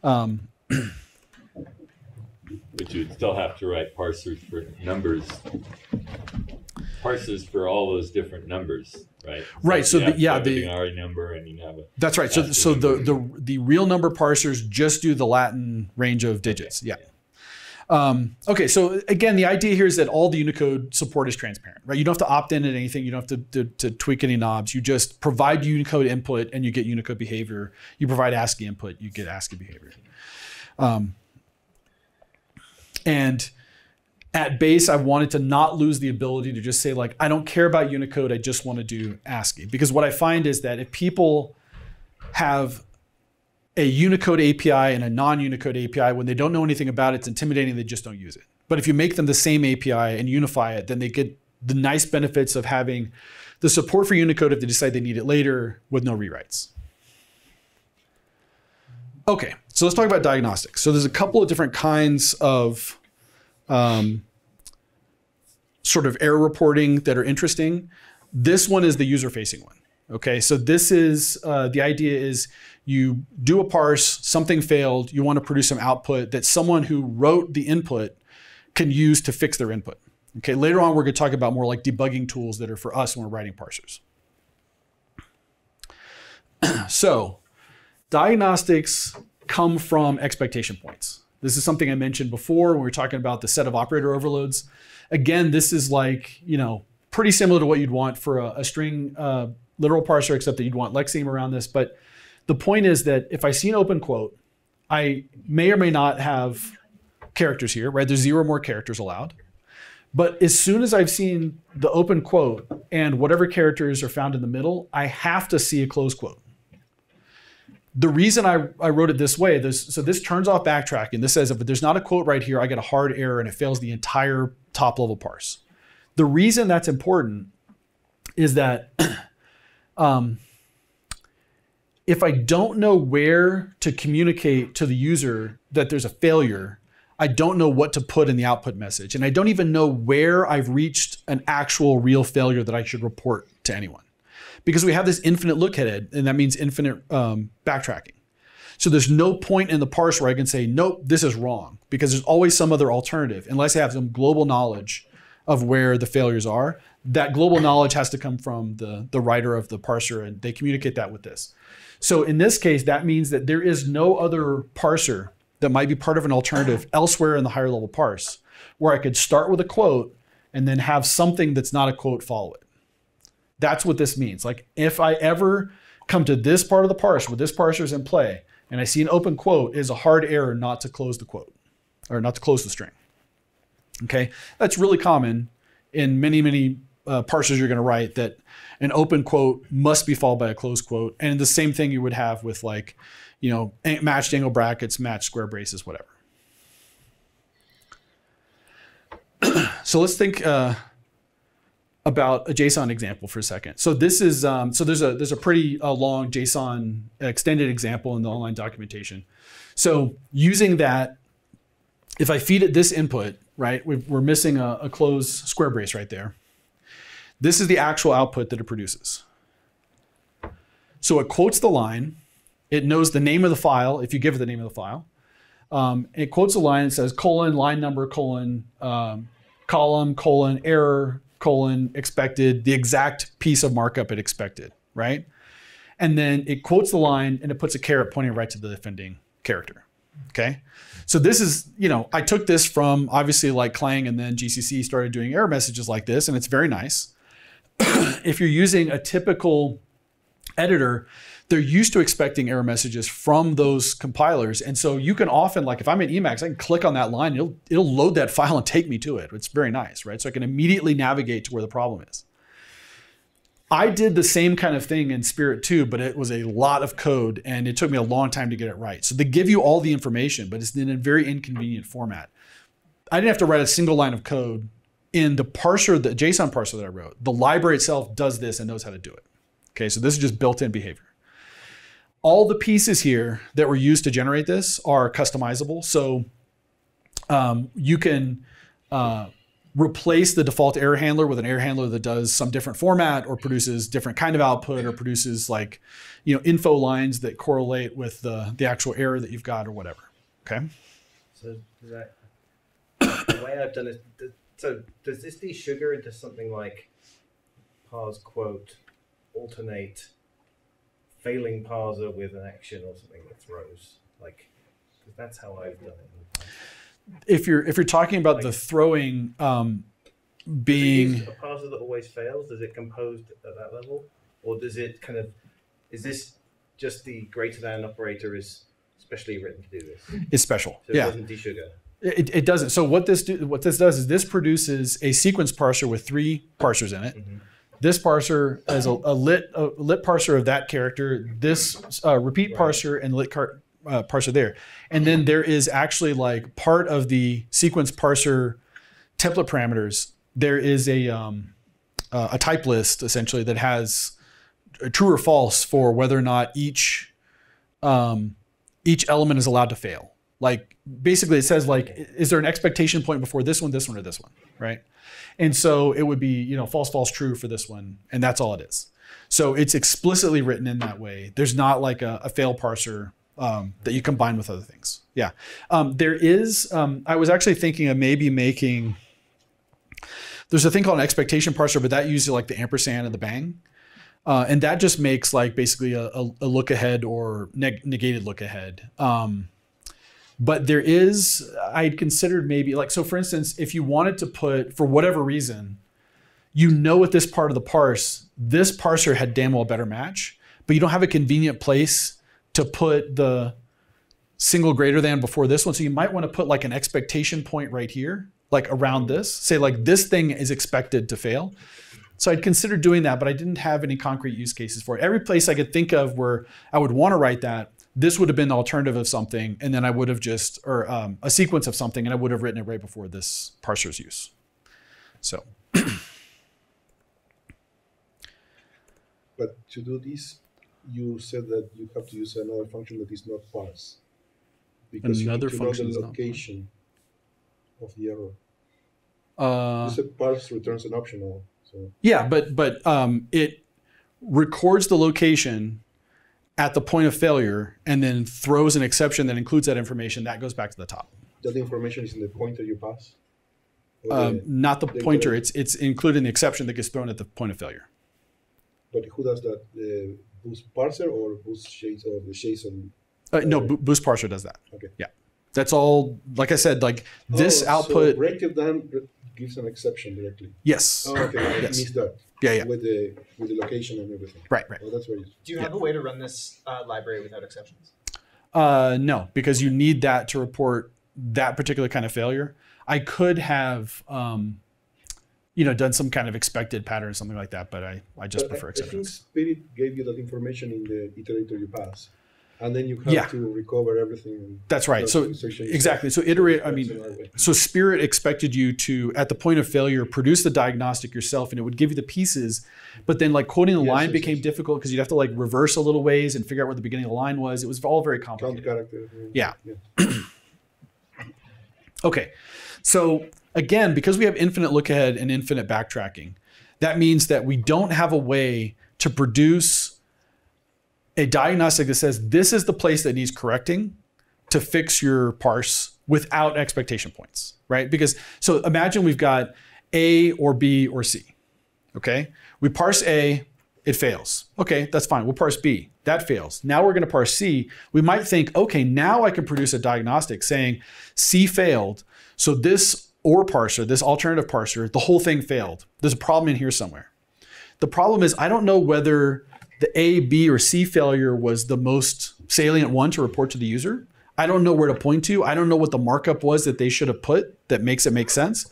Um, but you'd still have to write parsers for numbers. Parsers for all those different numbers, right? Right. So, so the, yeah, the R number, and you have a that's right. So, so the the the real number parsers just do the Latin range of digits. Okay. Yeah. yeah. Um, okay. So again, the idea here is that all the Unicode support is transparent, right? You don't have to opt in at anything. You don't have to, to to tweak any knobs. You just provide Unicode input, and you get Unicode behavior. You provide ASCII input, you get ASCII behavior. Um, and at base, I wanted to not lose the ability to just say like, I don't care about Unicode, I just want to do ASCII. Because what I find is that if people have a Unicode A P I and a non-Unicode A P I, when they don't know anything about it, it's intimidating, they just don't use it. But if you make them the same A P I and unify it, then they get the nice benefits of having the support for Unicode if they decide they need it later with no rewrites. Okay, so let's talk about diagnostics. So there's a couple of different kinds of Um, sort of error reporting that are interesting. This one is the user-facing one. Okay, so this is, uh, the idea is you do a parse, something failed, you want to produce some output that someone who wrote the input can use to fix their input. Okay, later on we're going to talk about more like debugging tools that are for us when we're writing parsers. So, diagnostics come from expectation points. This is something I mentioned before when we were talking about the set of operator overloads. Again, this is like, you know, pretty similar to what you'd want for a, a string uh, literal parser, except that you'd want lexeme around this. But the point is that if I see an open quote, I may or may not have characters here, right? There's zero more characters allowed. But as soon as I've seen the open quote and whatever characters are found in the middle, I have to see a closed quote. The reason I, I wrote it this way, this, so this turns off backtracking. This says, if there's not a quote right here, I get a hard error and it fails the entire top level parse. The reason that's important is that um, if I don't know where to communicate to the user that there's a failure, I don't know what to put in the output message. And I don't even know where I've reached an actual real failure that I should report to anyone. Because we have this infinite look headed, and that means infinite um, backtracking. So there's no point in the parse where I can say, nope, this is wrong, because there's always some other alternative, unless I have some global knowledge of where the failures are. That global knowledge has to come from the, the writer of the parser, and they communicate that with this. So in this case, that means that there is no other parser that might be part of an alternative elsewhere in the higher level parse, where I could start with a quote and then have something that's not a quote follow it. That's what this means. Like if I ever come to this part of the parse where this parser is in play and I see an open quote, it is a hard error not to close the quote or not to close the string. Okay, that's really common in many, many uh, parsers you're gonna write, that an open quote must be followed by a closed quote. And the same thing you would have with like, you know, matched angle brackets, matched square braces, whatever. So let's think, uh, about a JSON example for a second. So this is, um, so there's a, there's a pretty uh, long JSON extended example in the online documentation. So using that, if I feed it this input, right, we've, we're missing a, a closed square brace right there. This is the actual output that it produces. So it quotes the line, it knows the name of the file, if you give it the name of the file. Um, it quotes a line and says colon, line number, colon, um, column, colon, error, colon, expected, the exact piece of markup it expected, right? And then it quotes the line and it puts a caret pointing right to the offending character, okay? So this is, you know, I took this from obviously like Clang, and then G C C started doing error messages like this, and it's very nice. If you're using a typical editor, they're used to expecting error messages from those compilers. And so you can often, like if I'm in Emacs, I can click on that line, it'll, it'll load that file and take me to it. It's very nice, right? So I can immediately navigate to where the problem is. I did the same kind of thing in Spirit two, but it was a lot of code and it took me a long time to get it right. So they give you all the information, but it's in a very inconvenient format. I didn't have to write a single line of code in the parser, the JSON parser that I wrote. The library itself does this and knows how to do it. Okay, so this is just built-in behavior. All the pieces here that were used to generate this are customizable. So um, you can uh, replace the default error handler with an error handler that does some different format or produces different kind of output or produces like, you know, info lines that correlate with the, the actual error that you've got or whatever, okay? So does that, the way I've done it, so does this de-sugar into something like parse quote, alternate, failing parser with an action or something that throws, like, because that's how I've done it. If you're if you're talking about like, the throwing um, being is it a parser that always fails, is it composed at that level, or does it kind of is this just the greater than operator is specially written to do this? It's special, so yeah. It doesn't de-sugar. It, it doesn't. So what this do, what this does is this produces a sequence parser with three parsers in it. Mm-hmm. This parser is a, a lit a lit parser of that character. This uh, repeat right. parser and lit car, uh, parser there, and then there is actually like part of the sequence parser template parameters. There is a um, uh, a type list essentially that has true or false for whether or not each um, each element is allowed to fail. Like basically, it says like, is there an expectation point before this one, this one, or this one, right? And so it would be, you know, false, false, true for this one, and that's all it is. So it's explicitly written in that way. There's not like a, a fail parser um, that you combine with other things. Yeah, um, there is, um, I was actually thinking of maybe making, there's a thing called an expectation parser, but that uses like the ampersand and the bang. Uh, and that just makes like basically a, a, a look ahead or neg negated look ahead. Um, But there is, I'd considered maybe like, so for instance, if you wanted to put, for whatever reason, you know at this part of the parse, this parser had damn well a better match, but you don't have a convenient place to put the single greater than before this one. So you might want to put like an expectation point right here, like around this, say like this thing is expected to fail. So I'd considered doing that, but I didn't have any concrete use cases for it. Every place I could think of where I would want to write that, this would have been the alternative of something, and then I would have just, or um, a sequence of something, and I would have written it right before this parser's use. So. But to do this, you said that you have to use another function that is not parse. Because another you need to know the location of the error. Uh, you said parse returns an optional. So. Yeah, but, but um, it records the location at the point of failure, and then throws an exception that includes that information, that goes back to the top. That information is in the pointer you pass? Um, the, not the, the pointer, code? it's it's including the exception that gets thrown at the point of failure. But who does that, the Boost parser or Boost JSON? Or the JSON uh, no, Boost parser does that. Okay. Yeah. That's all, like I said, like this oh, output. So breaking down gives an exception directly. Yes. Oh, okay, I yes. missed that. Yeah, yeah. With the with the location and everything. Right, right. Well, that's where you, do you have yeah. a way to run this uh, library without exceptions? Uh, no, because you need that to report that particular kind of failure. I could have, um, you know, done some kind of expected pattern or something like that, but I I just but prefer I, exceptions. I think Spirit gave you that information in the iterator you pass, and then you have yeah. to recover everything. That's right. So exactly. So iterate. I mean, so Spirit expected you to, at the point of failure, produce the diagnostic yourself, and it would give you the pieces. But then, like quoting the yes, line yes, became yes. difficult because you'd have to like reverse a little ways and figure out where the beginning of the line was. It was all very complicated. Character, yeah. yeah. yeah. Okay. So again, because we have infinite look ahead and infinite backtracking, that means that we don't have a way to produce a diagnostic that says this is the place that needs correcting to fix your parse without expectation points, right? Because, so imagine we've got A or B or C, okay? We parse A, it fails. Okay, that's fine, we'll parse B, that fails. Now we're gonna parse C. We might think, okay, now I can produce a diagnostic saying C failed, so this or parser, this alternative parser, the whole thing failed. There's a problem in here somewhere. The problem is I don't know whether the A, B, or C failure was the most salient one to report to the user. I don't know where to point to. I don't know what the markup was that they should have put that makes it make sense.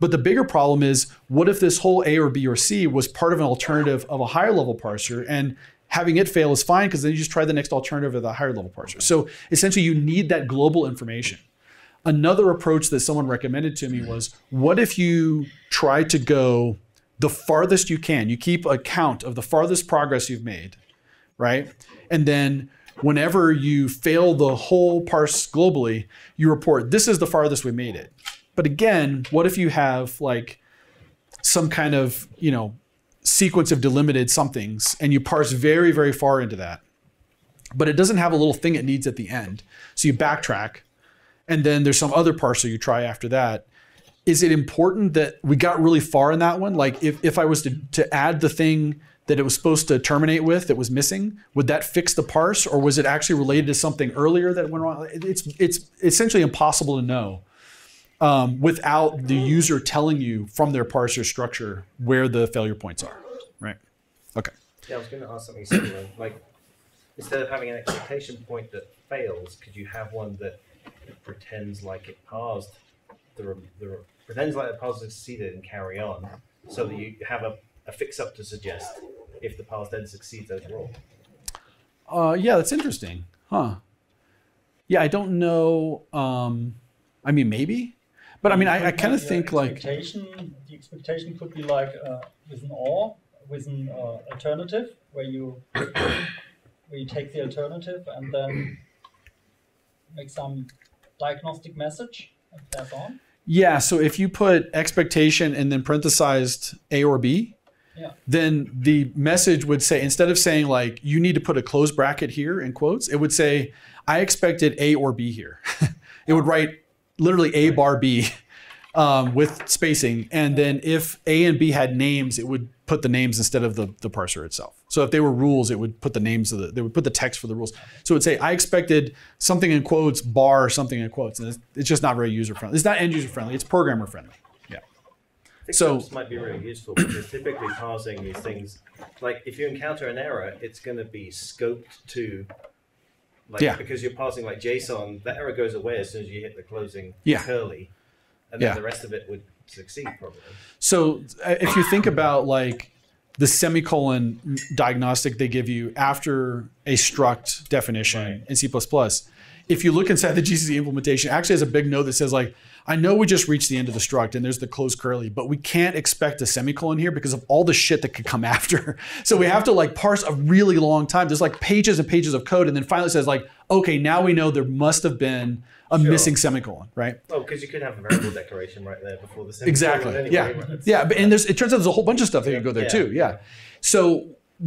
But the bigger problem is, what if this whole A or B or C was part of an alternative of a higher level parser, and having it fail is fine because then you just try the next alternative of the higher level parser. So essentially you need that global information. Another approach that someone recommended to me was, what if you try to go the farthest you can? You keep a count of the farthest progress you've made, right? And then whenever you fail the whole parse globally, you report, this is the farthest we made it. But again, what if you have like some kind of, you know, sequence of delimited somethings and you parse very, very far into that, but it doesn't have a little thing it needs at the end. So you backtrack, and then there's some other parser you try after that. Is it important that we got really far in that one? Like if, if I was to, to add the thing that it was supposed to terminate with that was missing, would that fix the parse, or was it actually related to something earlier that went wrong? It's, it's essentially impossible to know Um, without the user telling you from their parser structure where the failure points are, right? Okay. Yeah, I was going to ask something similar. Like, instead of having an expectation point that fails, could you have one that pretends like it parsed, the, the pretends like the parser succeeded and carry on, so that you have a, a fix-up to suggest if the parse then succeeds overall? Uh, yeah, that's interesting, huh? Yeah, I don't know. Um, I mean, maybe. But I mean, I, I kind of think expectation, like the expectation could be like uh, with an or, with an uh, alternative, where you where you take the alternative and then make some diagnostic message and pass on. Yeah. So if you put expectation and then parenthesized A or B, yeah, then the message would say, instead of saying like you need to put a close bracket here in quotes, it would say I expected A or B here. It would write literally A bar B um, with spacing. And then if A and B had names, it would put the names instead of the, the parser itself. So if they were rules, it would put the names of the, they would put the text for the rules. So it would say, I expected something in quotes, bar something in quotes. And it's, it's just not very user friendly. It's not end user friendly, it's programmer friendly. Yeah. I think so, this might be really useful because typically parsing these things, like if you encounter an error, it's gonna be scoped to, Like, yeah. Because you're parsing like JSON, that error goes away as soon as you hit the closing yeah. curly, and then yeah. the rest of it would succeed probably. So if you think about like the semicolon diagnostic they give you after a struct definition right. in C plus plus, if you look inside the G C C implementation, it actually has a big note that says like, I know we just reached the end of the struct and there's the close curly, but we can't expect a semicolon here because of all the shit that could come after. So we have to like parse a really long time. There's like pages and pages of code. And then finally it says like, okay, now we know there must have been a sure. missing semicolon, right? Oh, because you could have a variable declaration right there before the semicolon. Exactly, anyway, yeah. Right? Yeah, but, and there's, it turns out there's a whole bunch of stuff that yeah. can go there yeah. too, yeah. So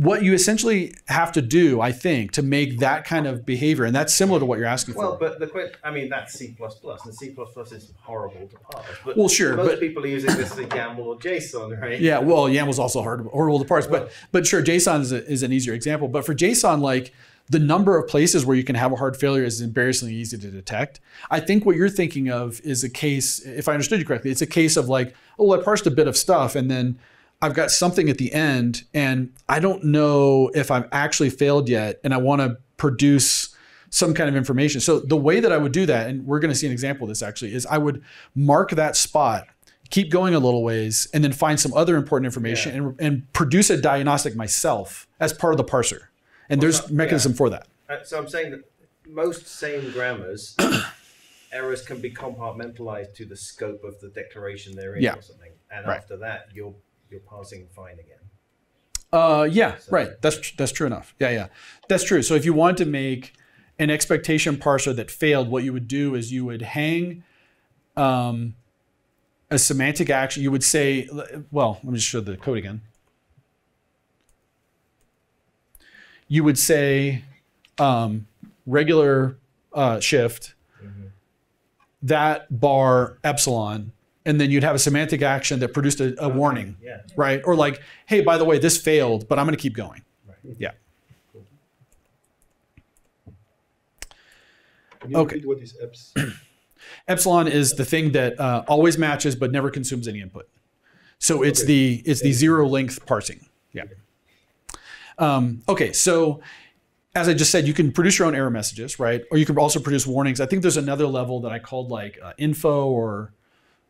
what you essentially have to do, I think, to make that kind of behavior, and that's similar to what you're asking well, for. Well, but the quick, I mean, that's C plus plus, and C plus plus is horrible to parse. But well, sure, most but, people are using this as a YAML or JSON, right? Yeah, well, YAML's also hard, horrible to parse, well, but but sure, JSON is, a, is an easier example. But for JSON, like the number of places where you can have a hard failure is embarrassingly easy to detect. I think what you're thinking of is a case, if I understood you correctly, it's a case of like, oh, I parsed a bit of stuff, and then I've got something at the end and I don't know if I've actually failed yet, and I want to produce some kind of information. So the way that I would do that, and we're going to see an example of this actually, is I would mark that spot, keep going a little ways, and then find some other important information yeah. and, and produce a diagnostic myself as part of the parser. And well, there's a so, mechanism yeah. for that. Uh, so I'm saying that most sane grammars, errors can be compartmentalized to the scope of the declaration they're in yeah. or something. And right. after that, you'll you're parsing fine again. Uh, yeah, so, right. That's that's true enough. Yeah, yeah, that's true. So if you want to make an expectation parser that failed, what you would do is you would hang um, a semantic action. You would say, well, let me just show the code again. You would say um, regular uh, shift, mm-hmm. that bar epsilon, and then you'd have a semantic action that produced a, a okay. warning, yeah. right? Or like, hey, by the way, this failed, but I'm gonna keep going. Right. Yeah. Cool. Can you okay. repeat what is eps? Epsilon is the thing that uh, always matches but never consumes any input. So it's okay. the it's the zero length parsing. Yeah. Okay. Um, okay. So as I just said, you can produce your own error messages, right? Or you can also produce warnings. I think there's another level that I called like uh, info or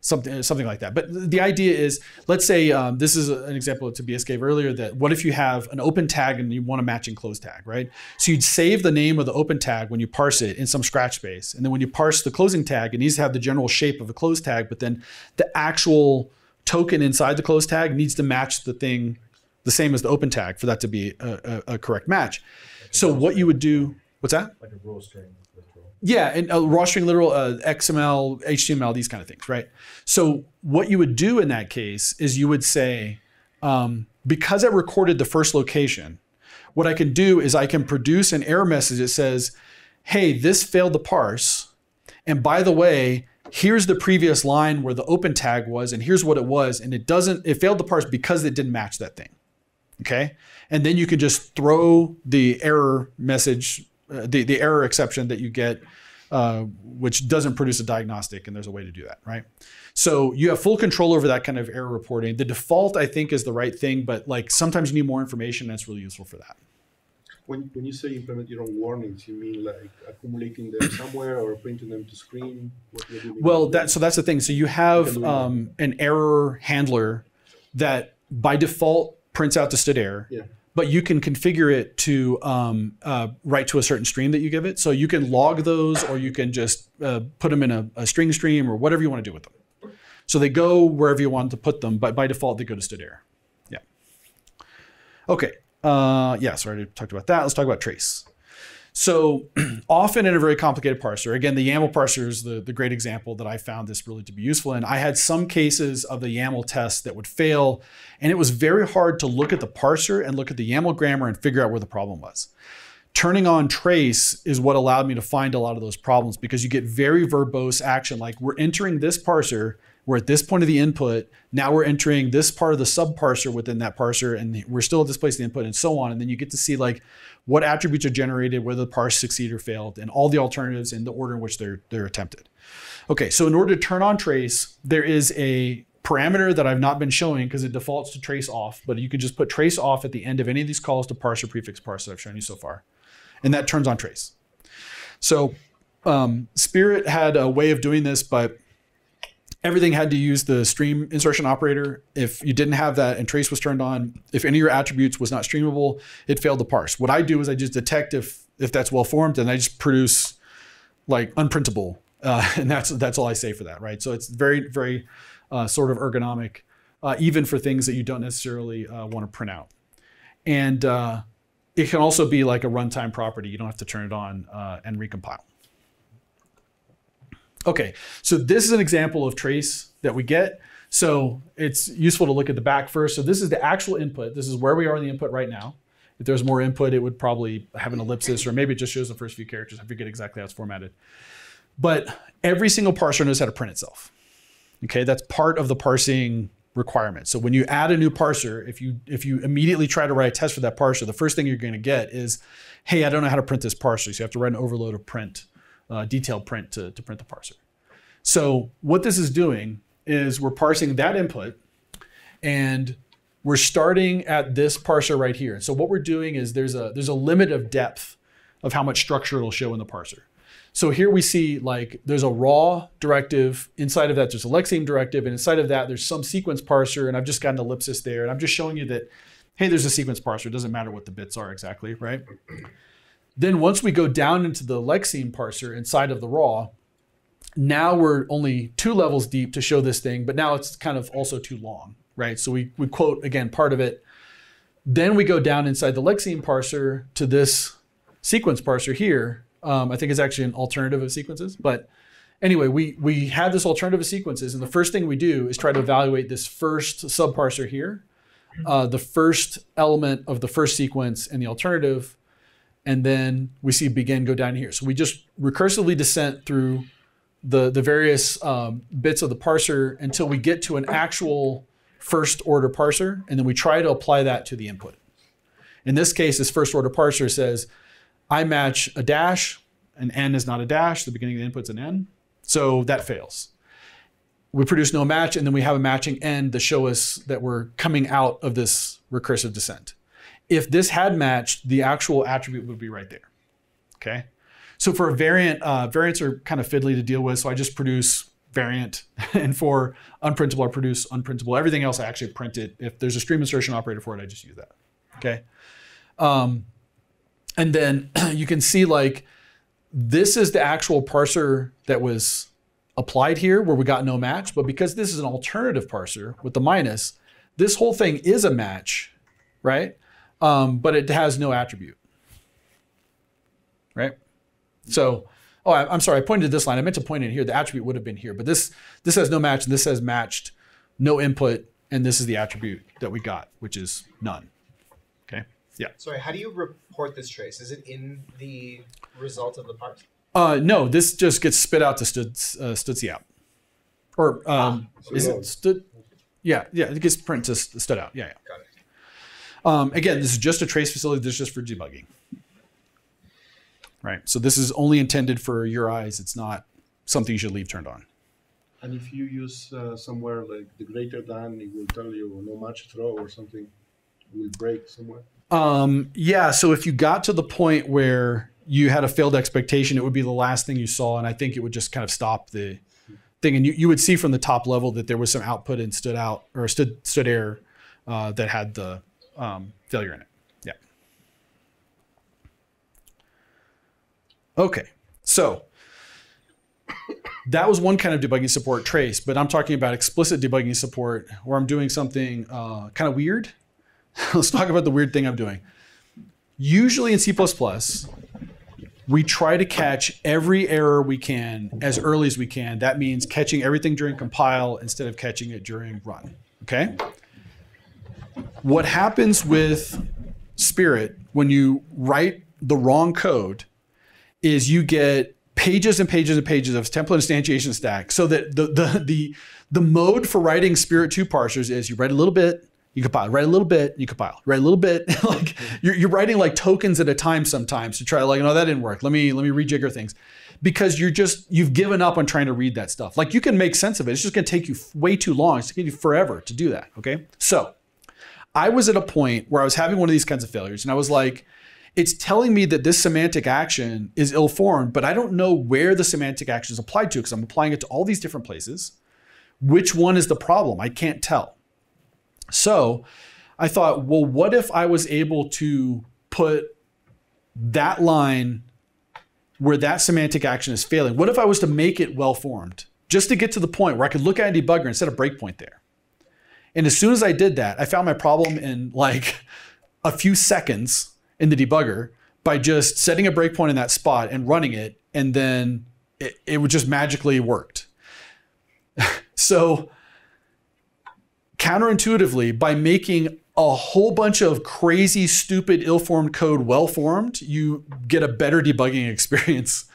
something, something like that. But the idea is, let's say um, this is an example that Tobias gave earlier, that what if you have an open tag and you want a matching close tag, right? So you'd save the name of the open tag when you parse it in some scratch space. And then when you parse the closing tag, it needs to have the general shape of a close tag, but then the actual token inside the close tag needs to match the thing the same as the open tag for that to be a, a, a correct match. Like so what you would do, what's that? Like a raw string literal. Yeah, and a raw string literal, uh, X M L, H T M L, these kind of things, right? So what you would do in that case is you would say, um, because I recorded the first location, what I can do is I can produce an error message that says, hey, this failed to parse. And by the way, here's the previous line where the open tag was, and here's what it was. And it doesn't, it failed to parse because it didn't match that thing. Okay, and then you can just throw the error message, uh, the, the error exception that you get, uh, which doesn't produce a diagnostic, and there's a way to do that, right? So you have full control over that kind of error reporting. The default, I think, is the right thing, but like sometimes you need more information, and it's really useful for that. When, when you say implement your own warnings, you mean like accumulating them somewhere or printing them to screen? What, what do you mean? Well, that, so that's the thing. So you have um, an error handler that by default prints out the std error, yeah. But you can configure it to um, uh, write to a certain stream that you give it. So you can log those, or you can just uh, put them in a, a string stream or whatever you want to do with them. So they go wherever you want to put them, but by default they go to std error. Yeah. Okay, uh, yeah, so I already talked about that. Let's talk about trace. So often in a very complicated parser, again, the YAML parser is the, the great example that I found this really to be useful in. I had some cases of the YAML test that would fail, and it was very hard to look at the parser and look at the YAML grammar and figure out where the problem was. Turning on trace is what allowed me to find a lot of those problems, because you get very verbose action, like we're entering this parser, we're at this point of the input, now we're entering this part of the sub-parser within that parser, and we're still at this place of the input, and so on. And then you get to see like what attributes are generated, whether the parse succeeded or failed, and all the alternatives and the order in which they're, they're attempted. Okay, so in order to turn on trace, there is a parameter that I've not been showing because it defaults to trace off, but you can just put trace off at the end of any of these calls to parse or prefix parse that I've shown you so far. And that turns on trace. So um, Spirit had a way of doing this, but everything had to use the stream insertion operator. If you didn't have that and trace was turned on, if any of your attributes was not streamable, it failed to parse. What I do is I just detect if, if that's well formed, and I just produce like unprintable. Uh, and that's, that's all I say for that, right? So it's very, very uh, sort of ergonomic, uh, even for things that you don't necessarily uh, want to print out. And uh, it can also be like a runtime property. You don't have to turn it on uh, and recompile. Okay, so this is an example of trace that we get. So it's useful to look at the back first. So this is the actual input. This is where we are in the input right now. If there's more input, it would probably have an ellipsis, or maybe it just shows the first few characters. I forget exactly how it's formatted. But every single parser knows how to print itself. Okay, that's part of the parsing requirement. So when you add a new parser, if you, if you immediately try to write a test for that parser, the first thing you're gonna get is, hey, I don't know how to print this parser. So you have to write an overload of print. Uh, detailed print to, to print the parser. So what this is doing is we're parsing that input, and we're starting at this parser right here. So what we're doing is there's a, there's a limit of depth of how much structure it'll show in the parser. So here we see like there's a raw directive, inside of that there's a lexeme directive, and inside of that there's some sequence parser, and I've just got an ellipsis there, and I'm just showing you that, hey, there's a sequence parser, it doesn't matter what the bits are exactly, right? Then once we go down into the lexeme parser inside of the raw, now we're only two levels deep to show this thing, but now it's kind of also too long, right? So we, we quote, again, part of it. Then we go down inside the lexeme parser to this sequence parser here. Um, I think it's actually an alternative of sequences, but anyway, we, we have this alternative of sequences, and the first thing we do is try to evaluate this first subparser here, uh, the first element of the first sequence and the alternative. And then we see begin go down here. So we just recursively descent through the, the various um, bits of the parser until we get to an actual first order parser. And then we try to apply that to the input. In this case, this first order parser says, I match a dash, an N is not a dash, the beginning of the input's an N. So that fails. We produce no match, and then we have a matching N to show us that we're coming out of this recursive descent. If this had matched, the actual attribute would be right there, okay? So for a variant, uh, variants are kind of fiddly to deal with, so I just produce variant, and for unprintable or produce unprintable. Everything else I actually print it. If there's a stream insertion operator for it, I just use that, okay? Um, and then you can see like, this is the actual parser that was applied here where we got no match, but because this is an alternative parser with the minus, this whole thing is a match, right? Um, but it has no attribute, right? So, oh, I, I'm sorry, I pointed to this line. I meant to point in here. The attribute would have been here, but this, this has no match and this has matched, no input, and this is the attribute that we got, which is none. Okay, yeah. Sorry, how do you report this trace? Is it in the result of the parse? Uh, no, this just gets spit out to Studs, uh, Studsy app. Or um, ah, so is it Stud? Yeah, yeah, it gets print to Stud out. Yeah, yeah. Got it. Um, again, this is just a trace facility. This is just for debugging. Right, so this is only intended for your eyes. It's not something you should leave turned on. And if you use uh, somewhere like the greater than, it will tell you no match throw or something. It will break somewhere. Um, yeah, so if you got to the point where you had a failed expectation, it would be the last thing you saw. And I think it would just kind of stop the thing. And you, you would see from the top level that there was some output and stood out or stood, stood error uh, that had the um, failure in it. Okay, so that was one kind of debugging support, trace, but I'm talking about explicit debugging support where I'm doing something uh, kind of weird. Let's talk about the weird thing I'm doing. Usually in C plus plus, we try to catch every error we can as early as we can. That means catching everything during compile instead of catching it during run, okay? What happens with Spirit when you write the wrong code is you get pages and pages and pages of template instantiation stack, so that the, the, the, the mode for writing Spirit two parsers is you write a little bit, you compile, write a little bit, you compile, write a little bit. Like you're, you're writing like tokens at a time sometimes to try like, no, that didn't work. Let me, let me rejigger things. Because you're just, you've given up on trying to read that stuff. Like you can make sense of it. It's just gonna take you way too long. It's gonna take you forever to do that, okay? So I was at a point where I was having one of these kinds of failures and I was like, it's telling me that this semantic action is ill-formed, but I don't know where the semantic action is applied to because I'm applying it to all these different places. Which one is the problem? I can't tell. So I thought, well, what if I was able to put that line where that semantic action is failing? What if I was to make it well-formed just to get to the point where I could look at a debugger and set a breakpoint there? And as soon as I did that, I found my problem in like a few seconds in the debugger by just setting a breakpoint in that spot and running it, and then it, it would just magically worked. So counterintuitively, by making a whole bunch of crazy, stupid, ill-formed code well-formed, you get a better debugging experience.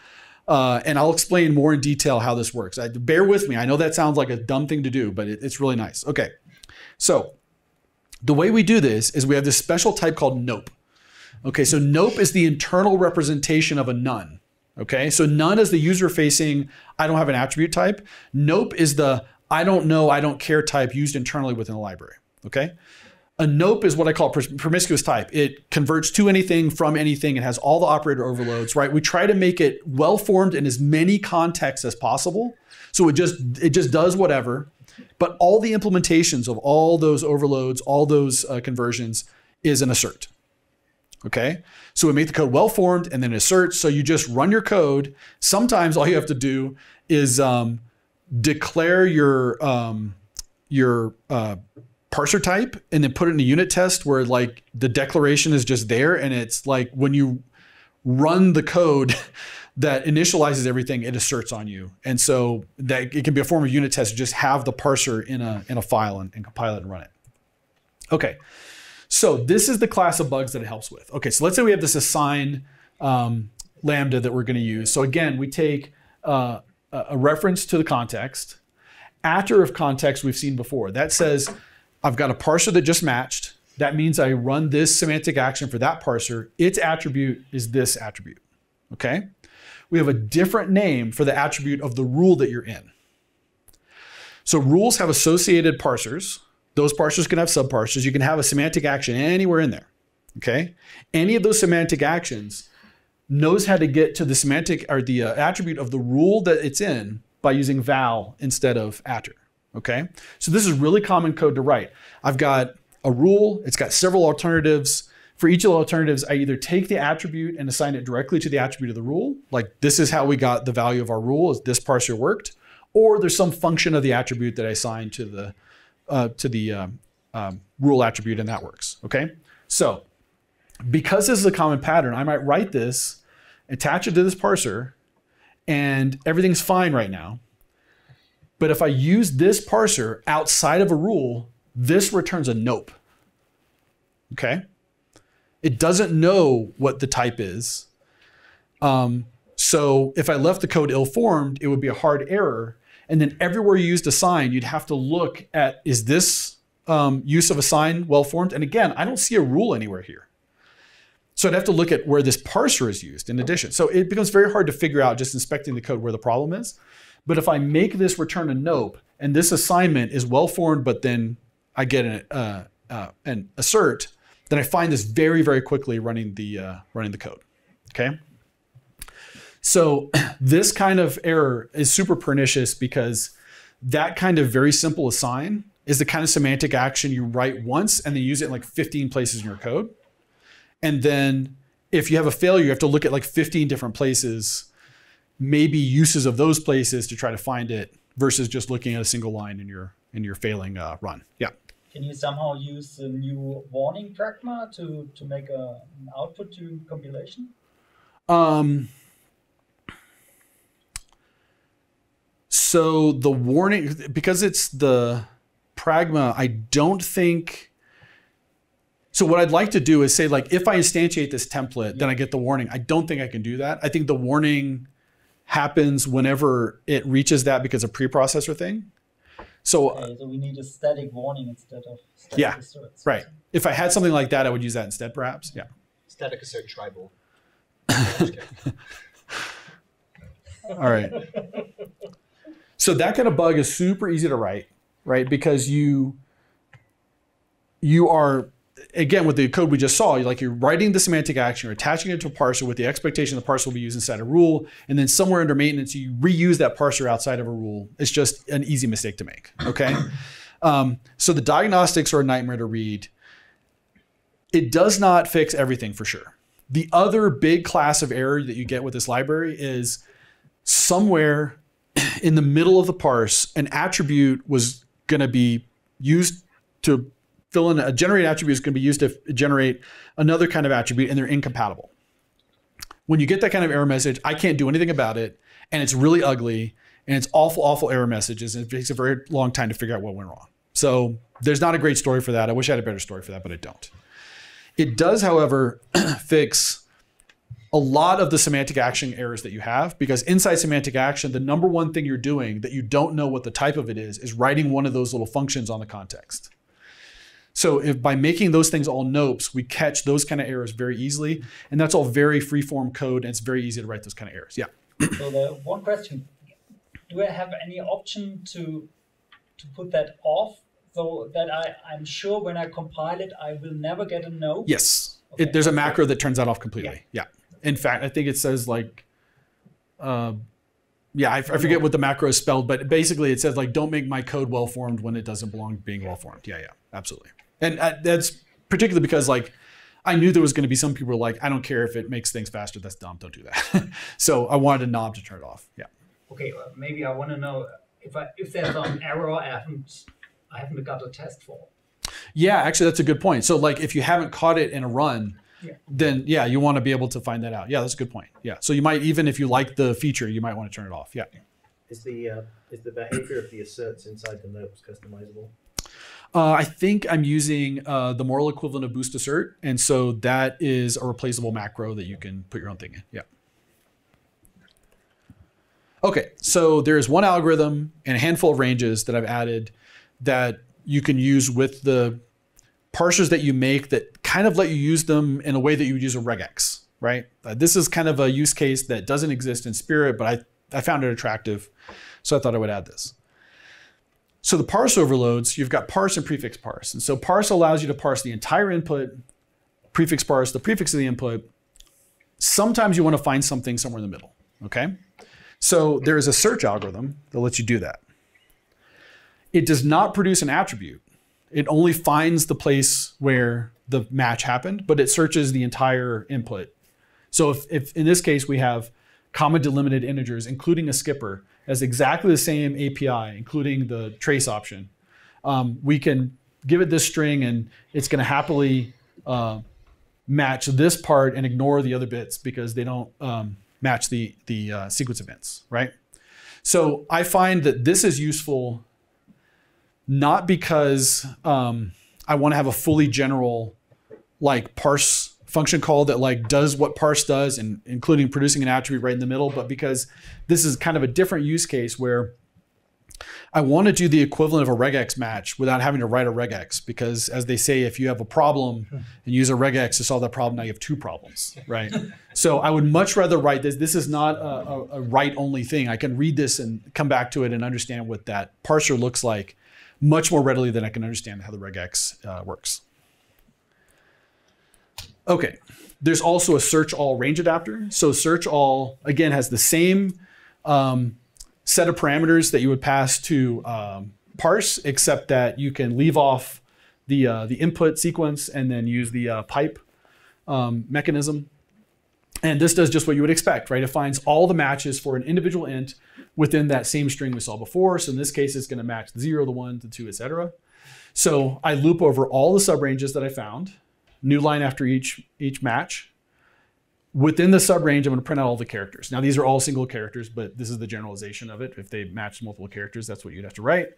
Uh, and I'll explain more in detail how this works. I, bear with me, I know that sounds like a dumb thing to do, but it, it's really nice. Okay, so the way we do this is we have this special type called nope. Okay, so nope is the internal representation of a none. Okay, so none is the user-facing, I don't have an attribute type. Nope is the I don't know, I don't care type used internally within the library, okay? A nope is what I call promiscuous type. It converts to anything, from anything, it has all the operator overloads, right? We try to make it well-formed in as many contexts as possible. So it just, it just does whatever, but all the implementations of all those overloads, all those uh, conversions is an assert. Okay, so we make the code well-formed and then assert. So you just run your code. Sometimes all you have to do is um, declare your um, your uh, parser type and then put it in a unit test where like the declaration is just there. And it's like when you run the code that initializes everything, it asserts on you. And so that it can be a form of unit test. Just have the parser in a, in a file and, and compile it and run it. Okay. So this is the class of bugs that it helps with. Okay, so let's say we have this assign um, lambda that we're gonna use. So again, we take uh, a reference to the context. After of context we've seen before. That says, I've got a parser that just matched. That means I run this semantic action for that parser. Its attribute is this attribute, okay? We have a different name for the attribute of the rule that you're in. So rules have associated parsers. Those parsers can have subparsers. You can have a semantic action anywhere in there, okay? Any of those semantic actions knows how to get to the semantic or the uh, attribute of the rule that it's in by using val instead of after, okay? So this is really common code to write. I've got a rule, it's got several alternatives. For each of the alternatives, I either take the attribute and assign it directly to the attribute of the rule, like this is how we got the value of our rule, is this parser worked, or there's some function of the attribute that I assign to the, uh, to the um, um, rule attribute, and that works, okay? So because this is a common pattern, I might write this, attach it to this parser, and everything's fine right now. But if I use this parser outside of a rule, this returns a nope, okay? It doesn't know what the type is. Um, so if I left the code ill-formed, it would be a hard error. And then everywhere you used assign, you'd have to look at, is this um, use of assign well-formed? And again, I don't see a rule anywhere here. So I'd have to look at where this parser is used in addition. So it becomes very hard to figure out just inspecting the code where the problem is. But if I make this return a nope, and this assignment is well-formed, but then I get an, uh, uh, an assert, then I find this very, very quickly running the, uh, running the code, okay? So this kind of error is super pernicious because that kind of very simple assign is the kind of semantic action you write once and then use it in like fifteen places in your code. And then if you have a failure, you have to look at like fifteen different places, maybe uses of those places to try to find it versus just looking at a single line in your, in your failing uh, run, yeah. Can you somehow use the new warning pragma to, to make a, an output to compilation? Um, so the warning, because it's the pragma, I don't think, so what I'd like to do is say like, if I instantiate this template, yeah. then I get the warning. I don't think I can do that. I think the warning happens whenever it reaches that because of preprocessor thing. So, okay, so we need a static warning instead of static yeah, asserts. Right. If I had something like that, I would use that instead, perhaps. Yeah. Static assert tribal. All right. So that kind of bug is super easy to write, right? Because you you are, again, with the code we just saw, you're like you're writing the semantic action, you're attaching it to a parser with the expectation the parser will be used inside a rule, and then somewhere under maintenance, you reuse that parser outside of a rule. It's just an easy mistake to make, okay? um, so the diagnostics are a nightmare to read. It does not fix everything for sure. The other big class of error that you get with this library is somewhere in the middle of the parse, an attribute was gonna be used to fill in a generate attribute is going to be used to generate another kind of attribute, and they're incompatible. When you get that kind of error message, I can't do anything about it, and it's really ugly, and it's awful, awful error messages, and it takes a very long time to figure out what went wrong. So there's not a great story for that. I wish I had a better story for that, but I don't. It does, however, fix a lot of the semantic action errors that you have, because inside semantic action, the number one thing you're doing that you don't know what the type of it is, is writing one of those little functions on the context. So if by making those things all nopes, we catch those kind of errors very easily. And that's all very free-form code, and it's very easy to write those kind of errors. Yeah. So the one question, do I have any option to, to put that off so that I, I'm sure when I compile it, I will never get a no? Yes. Okay. It, there's a macro that turns that off completely. Yeah. yeah. In fact, I think it says like, uh, yeah, I, I forget what the macro is spelled, but basically it says like, don't make my code well-formed when it doesn't belong to being well-formed. Yeah, yeah, absolutely. And that's particularly because like, I knew there was going to be some people who were like, I don't care if it makes things faster, that's dumb, don't do that. So I wanted a knob to turn it off, yeah. Okay, well, maybe I want to know if, I, if there's an error I haven't, I haven't got a test for. Yeah, actually that's a good point. So like if you haven't caught it in a run, yeah. then yeah, you want to be able to find that out. Yeah, that's a good point. Yeah, so you might, even if you like the feature, you might want to turn it off, yeah. Is the, uh, is the behavior of the asserts inside the nopes customizable? Uh, I think I'm using uh, the moral equivalent of boost assert, and so that is a replaceable macro that you can put your own thing in. Yeah. Okay, so there is one algorithm and a handful of ranges that I've added that you can use with the parsers that you make that kind of let you use them in a way that you would use a regex, right? Uh, this is kind of a use case that doesn't exist in Spirit, but I, I found it attractive, so I thought I would add this. So the parse overloads, you've got parse and prefix parse. And so parse allows you to parse the entire input, prefix parse, the prefix of the input. Sometimes you want to find something somewhere in the middle, okay? So there is a search algorithm that lets you do that. It does not produce an attribute. It only finds the place where the match happened, but it searches the entire input. So if, if in this case we have comma delimited integers, including a skipper, as exactly the same A P I, including the trace option, um, we can give it this string and it's going to happily uh, match this part and ignore the other bits because they don't um, match the, the uh, sequence events, right? So I find that this is useful not because um, I want to have a fully general like parse function call that like does what parse does, and including producing an attribute right in the middle, but because this is kind of a different use case where I want to do the equivalent of a regex match without having to write a regex, because as they say, if you have a problem and use a regex to solve that problem, now you have two problems, right? So I would much rather write this. This is not a, a write-only thing. I can read this and come back to it and understand what that parser looks like much more readily than I can understand how the regex uh, works. Okay, there's also a search all range adapter. So search all, again, has the same um, set of parameters that you would pass to um, parse, except that you can leave off the, uh, the input sequence and then use the uh, pipe um, mechanism. And this does just what you would expect, right? It finds all the matches for an individual int within that same string we saw before. So in this case, it's gonna match the zero, the one, the two, et cetera. So I loop over all the subranges that I found, new line after each, each match. Within the subrange, I'm gonna print out all the characters. Now these are all single characters, but this is the generalization of it. If they match multiple characters, that's what you'd have to write.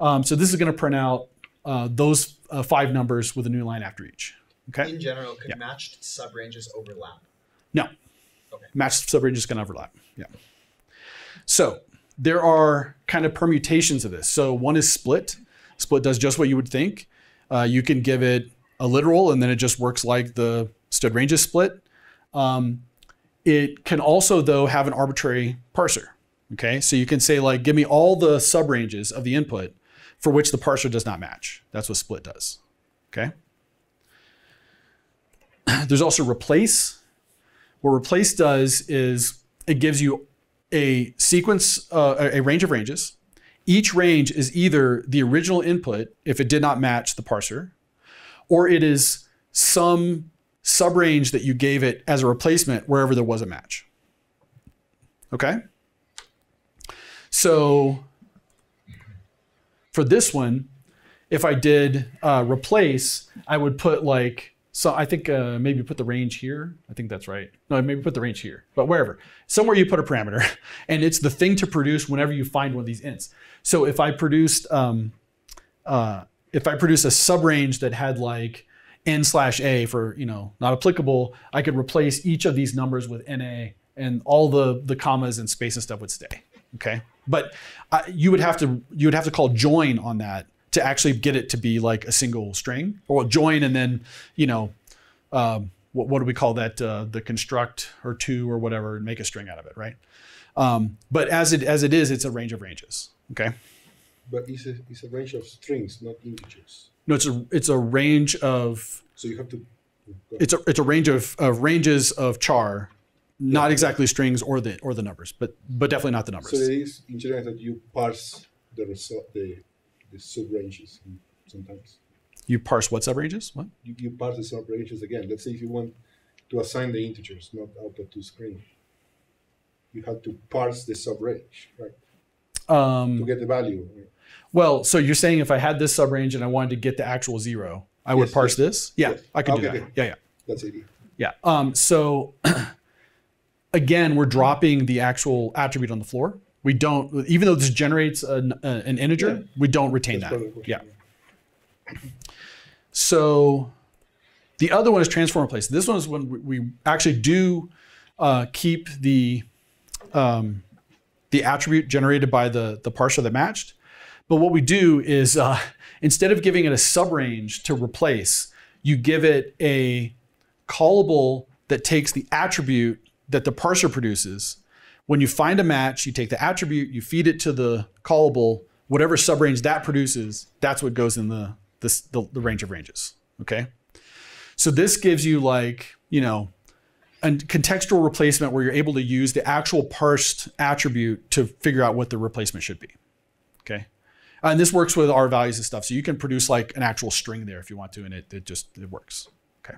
Um, so this is gonna print out uh, those uh, five numbers with a new line after each, okay? In general, could yeah. matched subranges overlap? No, okay. Matched subranges can overlap, yeah. So there are kind of permutations of this. So one is split. Split does just what you would think. Uh, you can give it a literal and then it just works like the stud ranges split. Um, it can also though have an arbitrary parser, okay? So you can say like, give me all the subranges of the input for which the parser does not match. That's what split does, okay? There's also replace. What replace does is it gives you a sequence, uh, a range of ranges. Each range is either the original input, if it did not match the parser, or it is some subrange that you gave it as a replacement wherever there was a match. Okay? So for this one, if I did uh, replace, I would put like, so I think uh, maybe put the range here. I think that's right. No, maybe put the range here, but wherever. Somewhere you put a parameter and it's the thing to produce whenever you find one of these ints. So if I produced, um, uh, if I produce a subrange that had like, n slash a for, you know, not applicable, I could replace each of these numbers with N A and all the, the commas and space and stuff would stay, okay? But uh, you would have to, you would have to call join on that to actually get it to be like a single string, or join and then, you know, um, what, what do we call that? Uh, the construct or two or whatever, and make a string out of it, right? Um, but as it, as it is, it's a range of ranges, okay? But it's a, it's a range of strings, not integers. No, it's a it's a range of. So you have to. It's a it's a range of, of ranges of char, not yeah. exactly strings or the or the numbers, but but definitely not the numbers. So it is in general that you parse the result, the the subranges sometimes. You parse what subranges? What? You, you parse the subranges again. Let's say if you want to assign the integers, not output to screen. You have to parse the subrange, right? Um, to get the value. Right? Well, so you're saying if I had this subrange and I wanted to get the actual zero, I would yes, parse yes. this? Yeah, yes. I could okay, do that. Okay. Yeah, yeah. That's it. Yeah. Um, so again, we're dropping the actual attribute on the floor. We don't, even though this generates an, uh, an integer, yeah. we don't retain That's that. Yeah. So the other one is transform replace. This one is when we actually do uh, keep the um, the attribute generated by the, the parser that matched. But what we do is uh, instead of giving it a subrange to replace, you give it a callable that takes the attribute that the parser produces. When you find a match, you take the attribute, you feed it to the callable, whatever subrange that produces, that's what goes in the, the, the, the range of ranges, okay? So this gives you like, you know, a contextual replacement where you're able to use the actual parsed attribute to figure out what the replacement should be, okay? And this works with R values and stuff. So you can produce like an actual string there if you want to, and it, it just, it works, okay?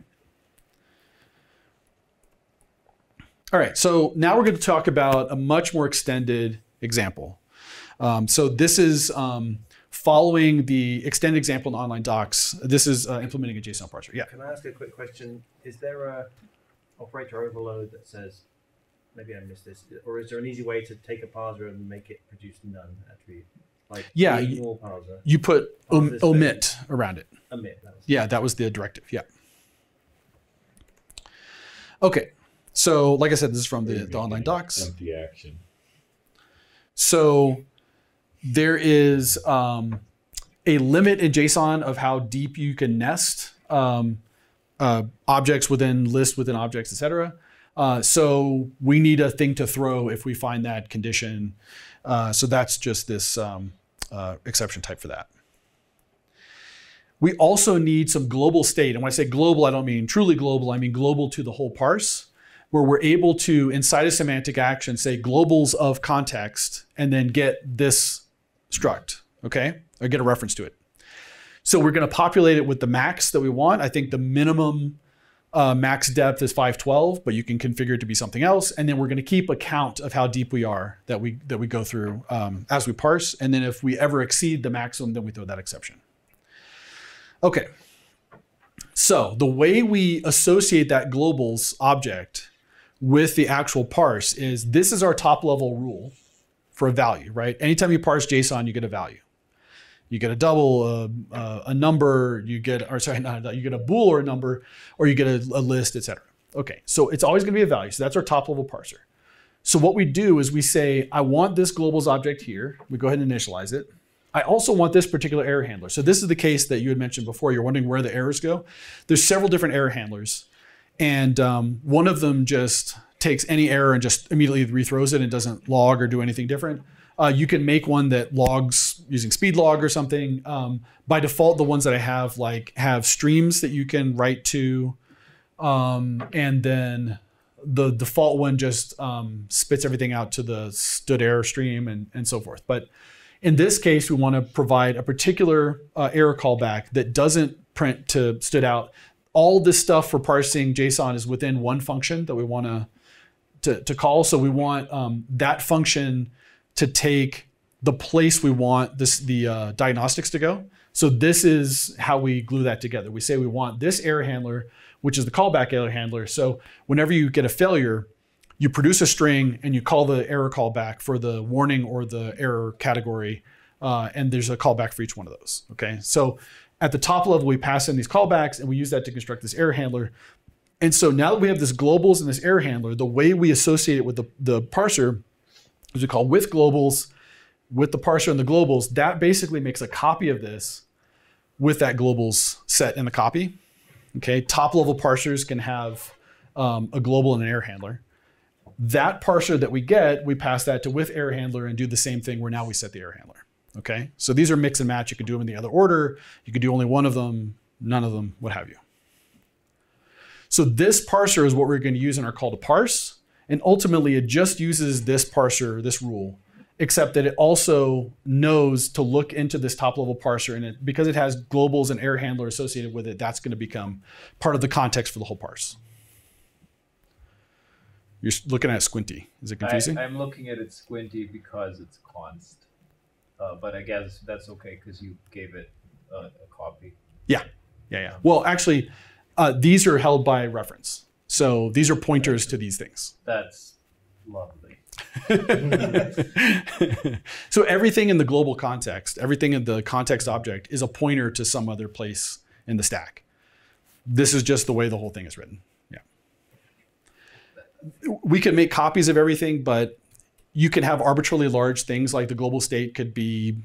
All right, so now we're gonna talk about a much more extended example. Um, so this is um, following the extended example in online docs. This is uh, implementing a JSON parser, yeah. Can I ask a quick question? Is there a operator overload that says, maybe I missed this, or is there an easy way to take a parser and make it produce none attribute? Like yeah, you, parser, you put om, omit thing. around it. Omit, that was yeah, that was the directive, yeah. Okay, so like I said, this is from the, the online docs. Empty action. So there is um, a limit in JSON of how deep you can nest um, uh, objects within lists, within objects, et cetera. Uh, so we need a thing to throw if we find that condition. Uh, so that's just this um, uh, exception type for that. We also need some global state. And when I say global, I don't mean truly global. I mean global to the whole parse, where we're able to, inside a semantic action, say globals of context, and then get this struct, okay? Or get a reference to it. So we're gonna populate it with the max that we want. I think the minimum uh, max depth is five twelve, but you can configure it to be something else. And then we're gonna keep a count of how deep we are that we, that we go through um, as we parse. And then if we ever exceed the maximum, then we throw that exception. Okay, so the way we associate that globals object with the actual parse is, this is our top level rule for a value, right? Anytime you parse JSON, you get a value. You get a double, a, a, a number, you get, or sorry, not a, you get a bool or a number, or you get a, a list, et cetera. Okay, so it's always gonna be a value. So that's our top level parser. So what we do is we say, I want this globals object here. We go ahead and initialize it. I also want this particular error handler. So this is the case that you had mentioned before. You're wondering where the errors go. There's several different error handlers. And um, one of them just takes any error and just immediately rethrows it and doesn't log or do anything different. Uh, you can make one that logs using speed log or something. Um, by default, the ones that I have like have streams that you can write to. Um, and then the default one just um, spits everything out to the std error stream and, and so forth. But in this case, we want to provide a particular uh, error callback that doesn't print to std out. All this stuff for parsing JSON is within one function that we want to to, to call. So we want um, that function to take the place we want this the uh, diagnostics to go. So this is how we glue that together. We say we want this error handler, which is the callback error handler. So whenever you get a failure, you produce a string and you call the error callback for the warning or the error category. Uh, and there's a callback for each one of those, okay? So at the top level, we pass in these callbacks and we use that to construct this error handler. And so now that we have this globals and this error handler, the way we associate it with the, the parser is we call with globals, with the parser and the globals, that basically makes a copy of this with that globals set in the copy. Okay, top level parsers can have um, a global and an error handler. That parser that we get, we pass that to with error handler and do the same thing where now we set the error handler. Okay, so these are mix and match. You can do them in the other order. You could do only one of them, none of them, what have you. So this parser is what we're going to use in our call to parse. And ultimately, it just uses this parser, this rule, except that it also knows to look into this top level parser. And it, because it has globals and error handler associated with it, that's going to become part of the context for the whole parse. You're looking at Squinty. Is it confusing? I, I'm looking at it Squinty because it's const. Uh, but I guess that's okay because you gave it uh, a copy. Yeah, yeah, yeah. Well, actually, uh, these are held by reference. So these are pointers to these things. That's lovely. So everything in the global context, everything in the context object is a pointer to some other place in the stack. This is just the way the whole thing is written. Yeah. We could make copies of everything, but you can have arbitrarily large things, like the global state could be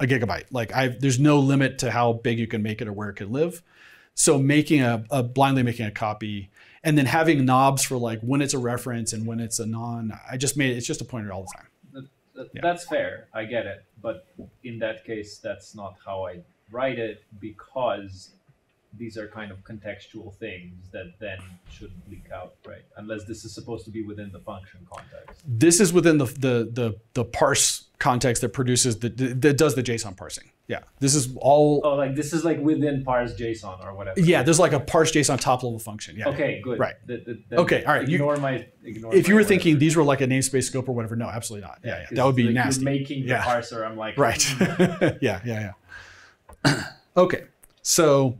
a gigabyte. Like I've, there's no limit to how big you can make it or where it can live. So making a, a blindly making a copy and then having knobs for like when it's a reference and when it's a non, I just made it, it's just a pointer all the time. That, that, yeah. That's fair, I get it. But in that case, that's not how I write it because these are kind of contextual things that then should leak out, right? Unless this is supposed to be within the function context. This is within the the the, the parse context that produces the that does the JSON parsing. Yeah, this is all. Oh, like this is like within parse JSON or whatever. Yeah, there's like a parse JSON top level function. Yeah. Okay, good. Right. The, the, the, okay, all right. Ignore you, my. Ignore if my you were whatever. thinking these were like a namespace scope or whatever, no, absolutely not. Yeah, yeah, yeah. That would be like nasty. You're making yeah. the parser, I'm like. Right. yeah, yeah, yeah. Okay, so.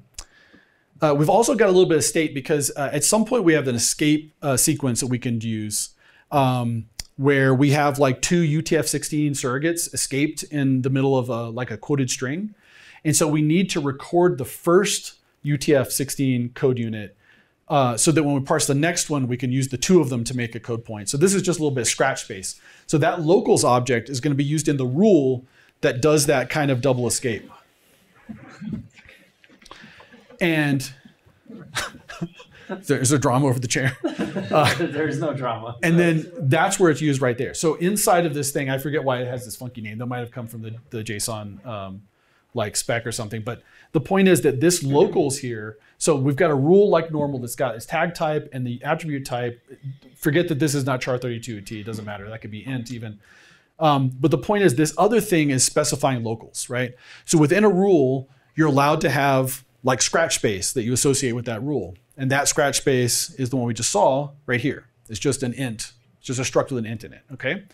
Uh, we've also got a little bit of state because uh, at some point we have an escape uh, sequence that we can use um, where we have like two U T F sixteen surrogates escaped in the middle of a, like a quoted string. And so we need to record the first U T F sixteen code unit uh, so that when we parse the next one, we can use the two of them to make a code point. So this is just a little bit of scratch space. So that locals object is gonna be used in the rule that does that kind of double escape. And there's a drama over the chair. Uh, there's no drama. And then that's where it's used right there. So inside of this thing, I forget why it has this funky name. That might have come from the, the JSON um, like spec or something. But the point is that this locals here, so we've got a rule like normal that's got its tag type and the attribute type. Forget that this is not char thirty-two T, it doesn't matter. That could be int even. Um, but the point is this other thing is specifying locals, right? So within a rule, you're allowed to have like scratch space that you associate with that rule. And that scratch space is the one we just saw right here. It's just an int, it's just a struct with an int in it, okay?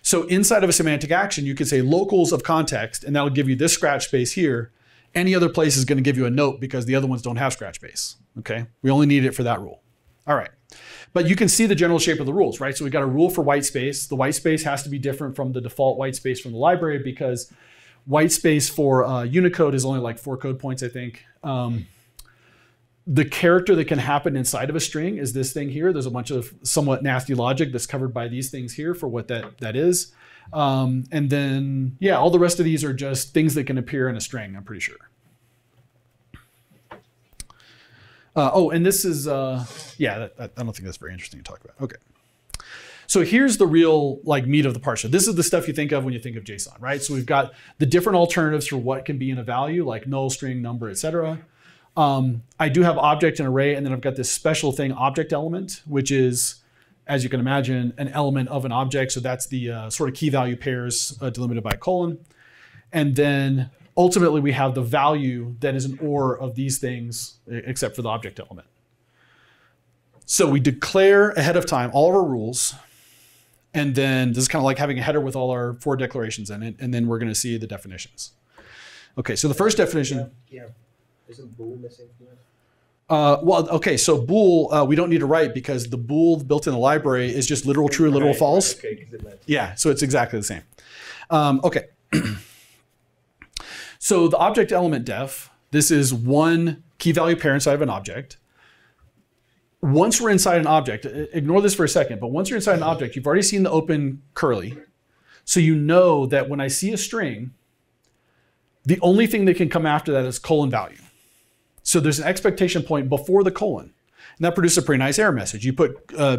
So inside of a semantic action, you can say locals of context, and that'll give you this scratch space here. Any other place is gonna give you a note because the other ones don't have scratch space, okay? We only need it for that rule. All right, but you can see the general shape of the rules, right? So we got a rule for white space. The white space has to be different from the default white space from the library because white space for uh, Unicode is only like four code points, I think. Um, the character that can happen inside of a string is this thing here. There's a bunch of somewhat nasty logic that's covered by these things here for what that, that is. Um, and then, yeah, all the rest of these are just things that can appear in a string, I'm pretty sure. Uh, oh, and this is, uh, yeah, that, that, I don't think that's very interesting to talk about. Okay. So here's the real like meat of the parser. This is the stuff you think of when you think of JSON, right? So we've got the different alternatives for what can be in a value, like null, string, number, et cetera. Um, I do have object and array, and then I've got this special thing, object element, which is, as you can imagine, an element of an object. So that's the uh, sort of key value pairs uh, delimited by a colon. And then ultimately we have the value that is an or of these things, except for the object element. So we declare ahead of time all of our rules. And then this is kind of like having a header with all our four declarations in it. And then we're going to see the definitions. OK, so the first definition. Yeah, yeah. Isn't bool missing here? Uh, well, OK, so bool, uh, we don't need to write because the bool built in the library is just literal true, literal right, false. Right, okay, 'cause it matters. Yeah, so it's exactly the same. Um, OK. So the object element def, this is one key value pair inside of an object. Once we're inside an object, ignore this for a second, but once you're inside an object, you've already seen the open curly. So you know that when I see a string, the only thing that can come after that is colon value. So there's an expectation point before the colon. And that produces a pretty nice error message. You put uh,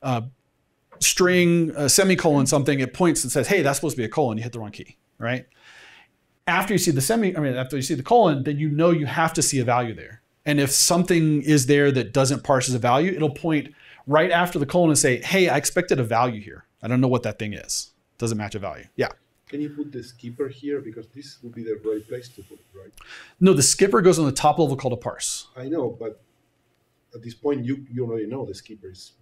uh, string, uh, semicolon, something, it points and says, hey, that's supposed to be a colon. You hit the wrong key, right? After you see the semi, I mean, after you see the colon, then you know you have to see a value there. And if something is there that doesn't parse as a value, it'll point right after the colon and say, hey, I expected a value here. I don't know what that thing is. It doesn't match a value. Yeah. Can you put the skipper here? Because this would be the right place to put it, right? No, the skipper goes on the top level called a parse. I know, but at this point, you, you already know the skipper is,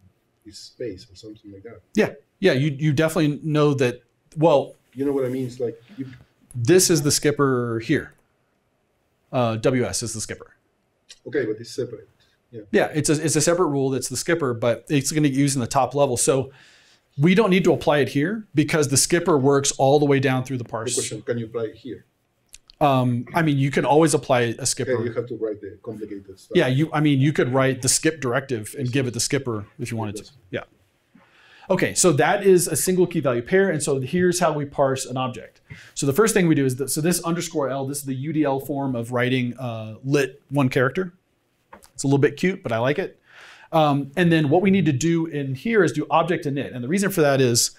is space or something like that. Yeah. Yeah, you, you definitely know that, well. You know what I mean? It's like. You, this is the skipper here. Uh, W S is the skipper. Okay, but it's separate. Yeah, yeah, it's a it's a separate rule that's the skipper, but it's going to get used in the top level. So we don't need to apply it here because the skipper works all the way down through the parse. The question, can you apply it here? Um, I mean, you can always apply a skipper. Okay, you have to write the complicated stuff. Yeah, you. I mean, you could write the skip directive and give it the skipper if you wanted to. Yeah. Okay, so that is a single key value pair, and so here's how we parse an object. So the first thing we do is, that, so this underscore L, this is the U D L form of writing uh, lit one character. It's a little bit cute, but I like it. Um, and then what we need to do in here is do object init, and the reason for that is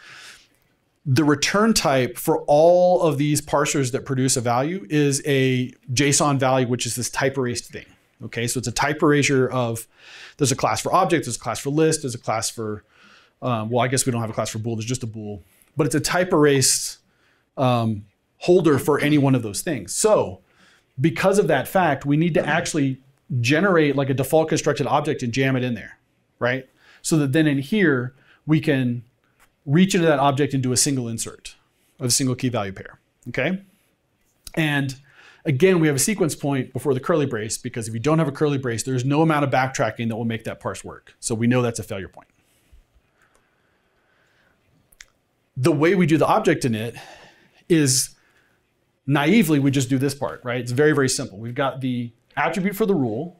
the return type for all of these parsers that produce a value is a JSON value, which is this type erased thing, Okay, so it's a type erasure of, there's a class for object, there's a class for list, there's a class for, um, well, I guess we don't have a class for bool, there's just a bool. But it's a type erased um, holder for any one of those things. So because of that fact, we need to actually generate like a default constructed object and jam it in there, right? So that then in here, we can reach into that object and do a single insert of a single key value pair, okay? And again, we have a sequence point before the curly brace, because if you don't have a curly brace, there's no amount of backtracking that will make that parse work. So we know that's a failure point. The way we do the object init is naively, we just do this part, right? It's very, very simple. We've got the attribute for the rule,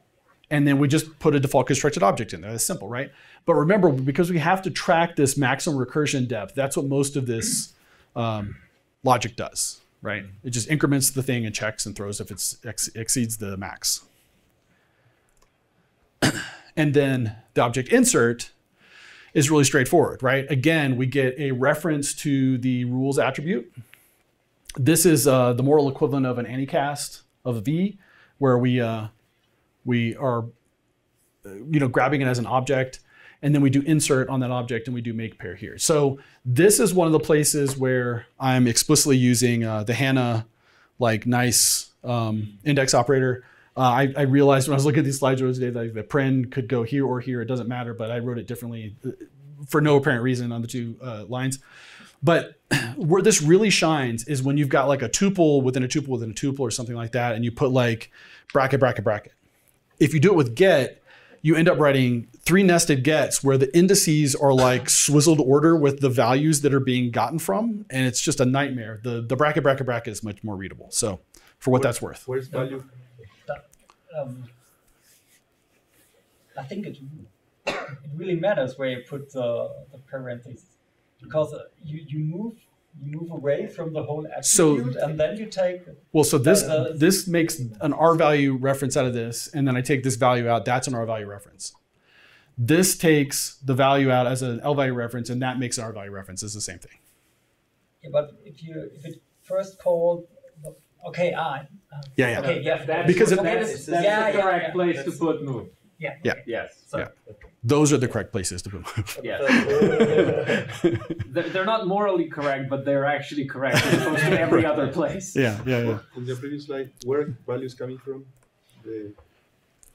and then we just put a default constructed object in there. That's simple, right? But remember, because we have to track this maximum recursion depth, that's what most of this um, logic does, right? It just increments the thing and checks and throws if it ex exceeds the max. And then the object insert is really straightforward, right? Again, we get a reference to the rules attribute. This is uh, the moral equivalent of an anycast of a V, where we uh, we are, you know, grabbing it as an object, and then we do insert on that object, and we do make pair here. So this is one of the places where I'm explicitly using uh, the HANA, like nice um, index operator. Uh, I, I realized when I was looking at these slides today that the paren could go here or here. It doesn't matter, but I wrote it differently for no apparent reason on the two uh, lines. But where this really shines is when you've got like a tuple within a tuple within a tuple or something like that, and you put like bracket, bracket, bracket. If you do it with get, you end up writing three nested gets where the indices are like swizzled order with the values that are being gotten from, and it's just a nightmare. The, the bracket, bracket, bracket is much more readable. So for what, what that's worth. Where's value? Um, I think it, it really matters where you put the, the parentheses, because you, you move you move away from the whole attribute, so, and then you take... Well, so this uh, this makes an R value reference out of this, and then I take this value out, that's an R value reference. This takes the value out as an L value reference, and that makes an R value reference. It's the same thing. Yeah, but if you if it first called... Okay, I... Uh, yeah, yeah. Okay, yeah. That's because it, okay, that's, that's yeah, the correct yeah, place yeah. to put move. Yeah. Yeah. Okay. Yes. So. Yeah. Those are the correct places to put move. Yeah. They're not morally correct, but they're actually correct as opposed to every other place. Yeah, yeah, yeah. In the previous slide, where value is coming from? The,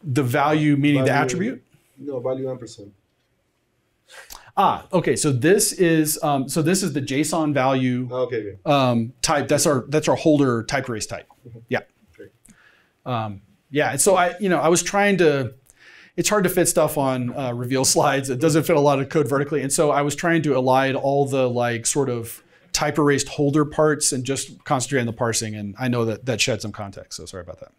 the value meaning value, the attribute? No, value ampersand. Ah, okay. So this is um, so this is the JSON value okay, okay. Um, type. That's our that's our holder type erase type. Mm-hmm. Yeah. Okay. Um, yeah. And so I you know I was trying to. It's hard to fit stuff on uh, reveal slides. It doesn't fit a lot of code vertically, and so I was trying to elide all the like sort of type erased holder parts and just concentrate on the parsing. And I know that that shed some context. So sorry about that.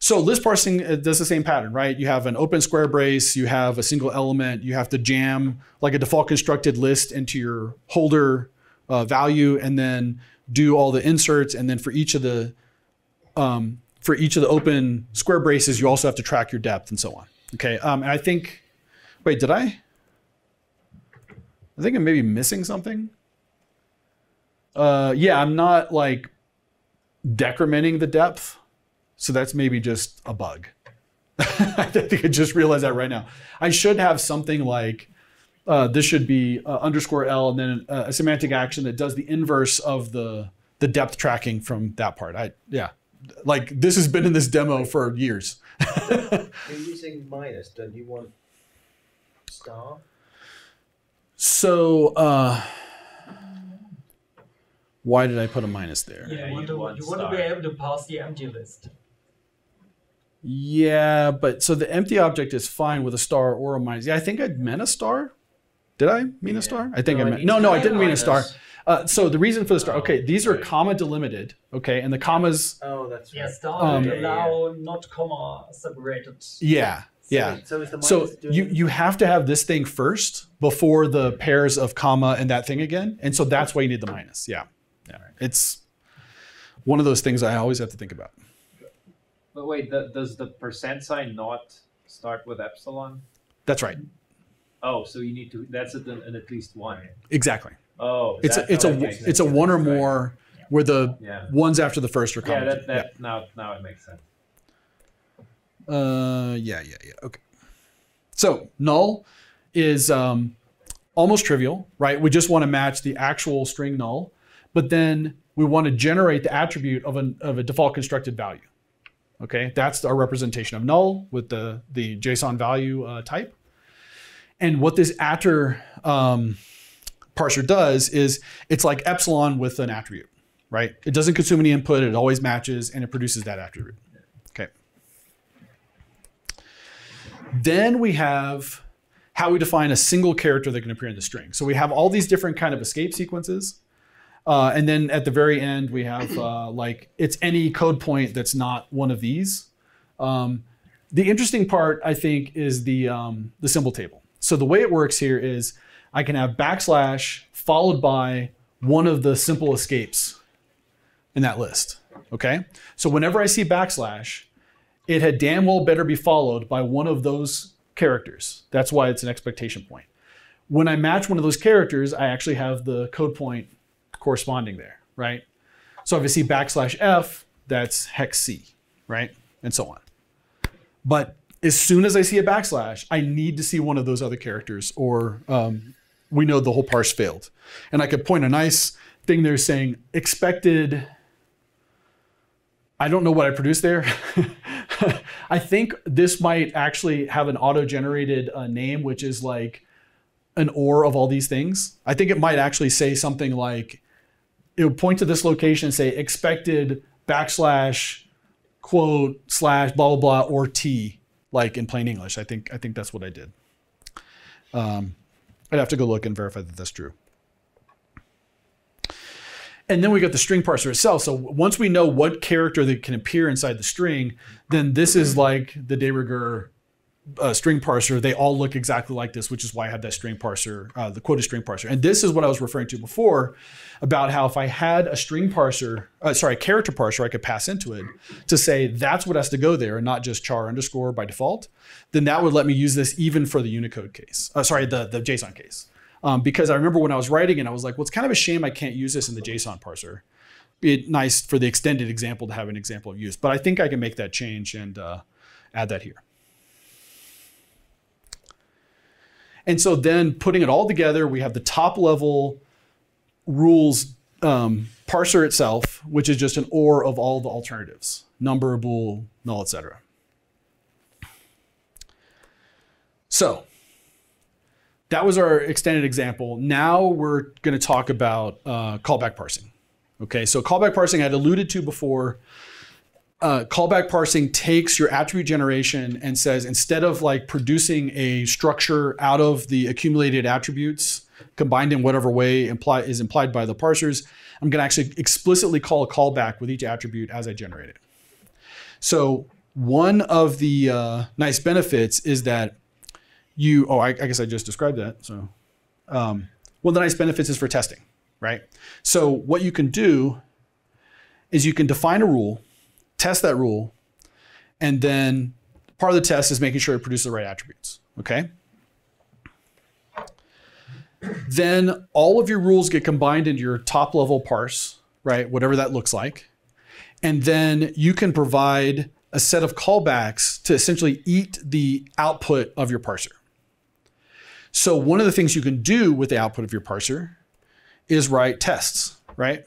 So list parsing does the same pattern, right? You have an open square brace, you have a single element, you have to jam like a default constructed list into your holder uh, value, and then do all the inserts. And then for each of the um, for each of the open square braces, you also have to track your depth and so on. Okay, um, and I think, wait, did I? I think I may be missing something. Uh, yeah, I'm not like decrementing the depth. So that's maybe just a bug. I think I just realized that right now. I should have something like, uh, this should be uh, underscore L and then a, a semantic action that does the inverse of the, the depth tracking from that part. I Yeah, like this has been in this demo for years. You're using minus, don't you want star? So, uh, why did I put a minus there? Yeah, you want to, want you want to be able to parse the empty list. Yeah, but so the empty object is fine with a star or a minus. Yeah, I think I meant a star. Did I mean yeah. a star? I think no, I meant, no, no, I didn't mean a star. Uh, so the reason for the star, okay, these are comma delimited, okay, and the commas. Oh, that's right. Yeah, star would um, allow not comma separated. Yeah, yeah. So, yeah. so, the so you, you have to have this thing first before the pairs of comma and that thing again. And so that's why you need the minus, yeah. Yeah, it's one of those things I always have to think about. But wait, the, does the percent sign not start with epsilon? That's right. Oh, so you need to. That's an, an at least one. Exactly. Oh, it's a, it's a it's sense. a one or more yeah. where the yeah. ones after the first are common. Yeah, that, that yeah. now now it makes sense. Uh, yeah, yeah, yeah. Okay. So null is um, almost trivial, right? We just want to match the actual string null, but then we want to generate the attribute of, an, of a default constructed value. Okay, that's our representation of null with the, the JSON value uh, type. And what this attr um, parser does is it's like epsilon with an attribute, right? It doesn't consume any input, it always matches, and it produces that attribute. Okay. Then we have how we define a single character that can appear in the string. So we have all these different kind of escape sequences. Uh, and then at the very end, we have uh, like, it's any code point that's not one of these. Um, the interesting part, I think, is the, um, the symbol table. So the way it works here is I can have backslash followed by one of the simple escapes in that list, okay? So whenever I see backslash, it had damn well better be followed by one of those characters. That's why it's an expectation point. When I match one of those characters, I actually have the code point corresponding there, right? So if I see backslash F, that's hex C, right? And so on. But as soon as I see a backslash, I need to see one of those other characters, or um, we know the whole parse failed. And I could point a nice thing there saying expected, I don't know what I produced there. I think this might actually have an auto-generated uh, name, which is like an or of all these things. I think it might actually say something like, it would point to this location and say expected backslash quote slash blah, blah, blah, or T, like in plain English. I think I think that's what I did. Um, I'd have to go look and verify that that's true. And then we got the string parser itself. So once we know what character that can appear inside the string, then this is like the de rigueur uh, string parser. They all look exactly like this, which is why I have that string parser, uh, the quoted string parser. And this is what I was referring to before about how if I had a string parser, uh, sorry, a character parser I could pass into it to say that's what has to go there and not just char underscore by default, then that would let me use this even for the Unicode case, uh, sorry, the, the JSON case. Um, because I remember when I was writing it, I was like, well, it's kind of a shame I can't use this in the JSON parser. It'd be nice for the extended example to have an example of use, but I think I can make that change and uh, add that here. And so then putting it all together, we have the top level rules um, parser itself, which is just an or of all the alternatives, number, bool, null, et cetera. So that was our extended example. Now we're going to talk about uh, callback parsing. Okay, so callback parsing I had alluded to before. Uh, callback parsing takes your attribute generation and says, instead of like producing a structure out of the accumulated attributes combined in whatever way imply, is implied by the parsers, I'm going to actually explicitly call a callback with each attribute as I generate it. So one of the uh, nice benefits is that You, oh, I, I guess I just described that. So, um, one of the nice benefits is for testing, right? So what you can do is you can define a rule, test that rule, and then part of the test is making sure it produces the right attributes, okay? Then all of your rules get combined into your top level parse, right? Whatever that looks like. And then you can provide a set of callbacks to essentially eat the output of your parser. So one of the things you can do with the output of your parser is write tests, right?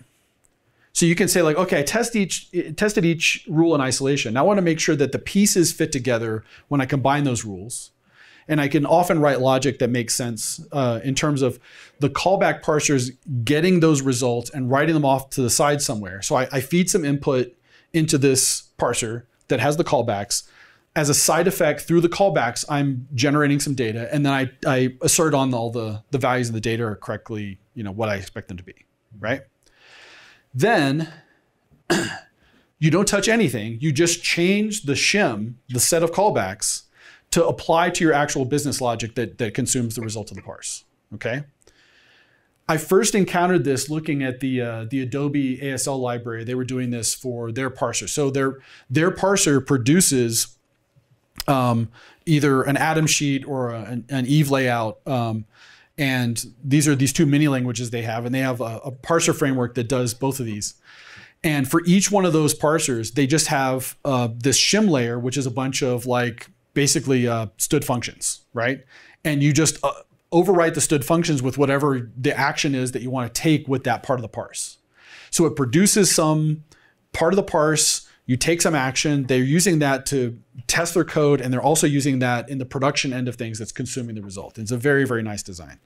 So you can say like, okay, I test each, tested each rule in isolation. Now I want to make sure that the pieces fit together when I combine those rules. And I can often write logic that makes sense uh, in terms of the callback parsers getting those results and writing them off to the side somewhere. So I, I feed some input into this parser that has the callbacks. As a side effect, through the callbacks, I'm generating some data, and then I, I assert on all the, the values of the data are correctly, you know, what I expect them to be, right? Then you don't touch anything. You just change the shim, the set of callbacks, to apply to your actual business logic that, that consumes the result of the parse, okay? I first encountered this looking at the uh, the Adobe A S L library. They were doing this for their parser. So their their parser produces um, either an Atom sheet or a, an, an Eve layout, um, and these are these two mini languages they have, and they have a, a parser framework that does both of these. And for each one of those parsers, they just have uh, this shim layer, which is a bunch of like basically uh, stood functions, right? And you just uh, overwrite the stood functions with whatever the action is that you want to take with that part of the parse. So it produces some part of the parse, you take some action, they're using that to test their code, and they're also using that in the production end of things that's consuming the result. It's a very, very nice design.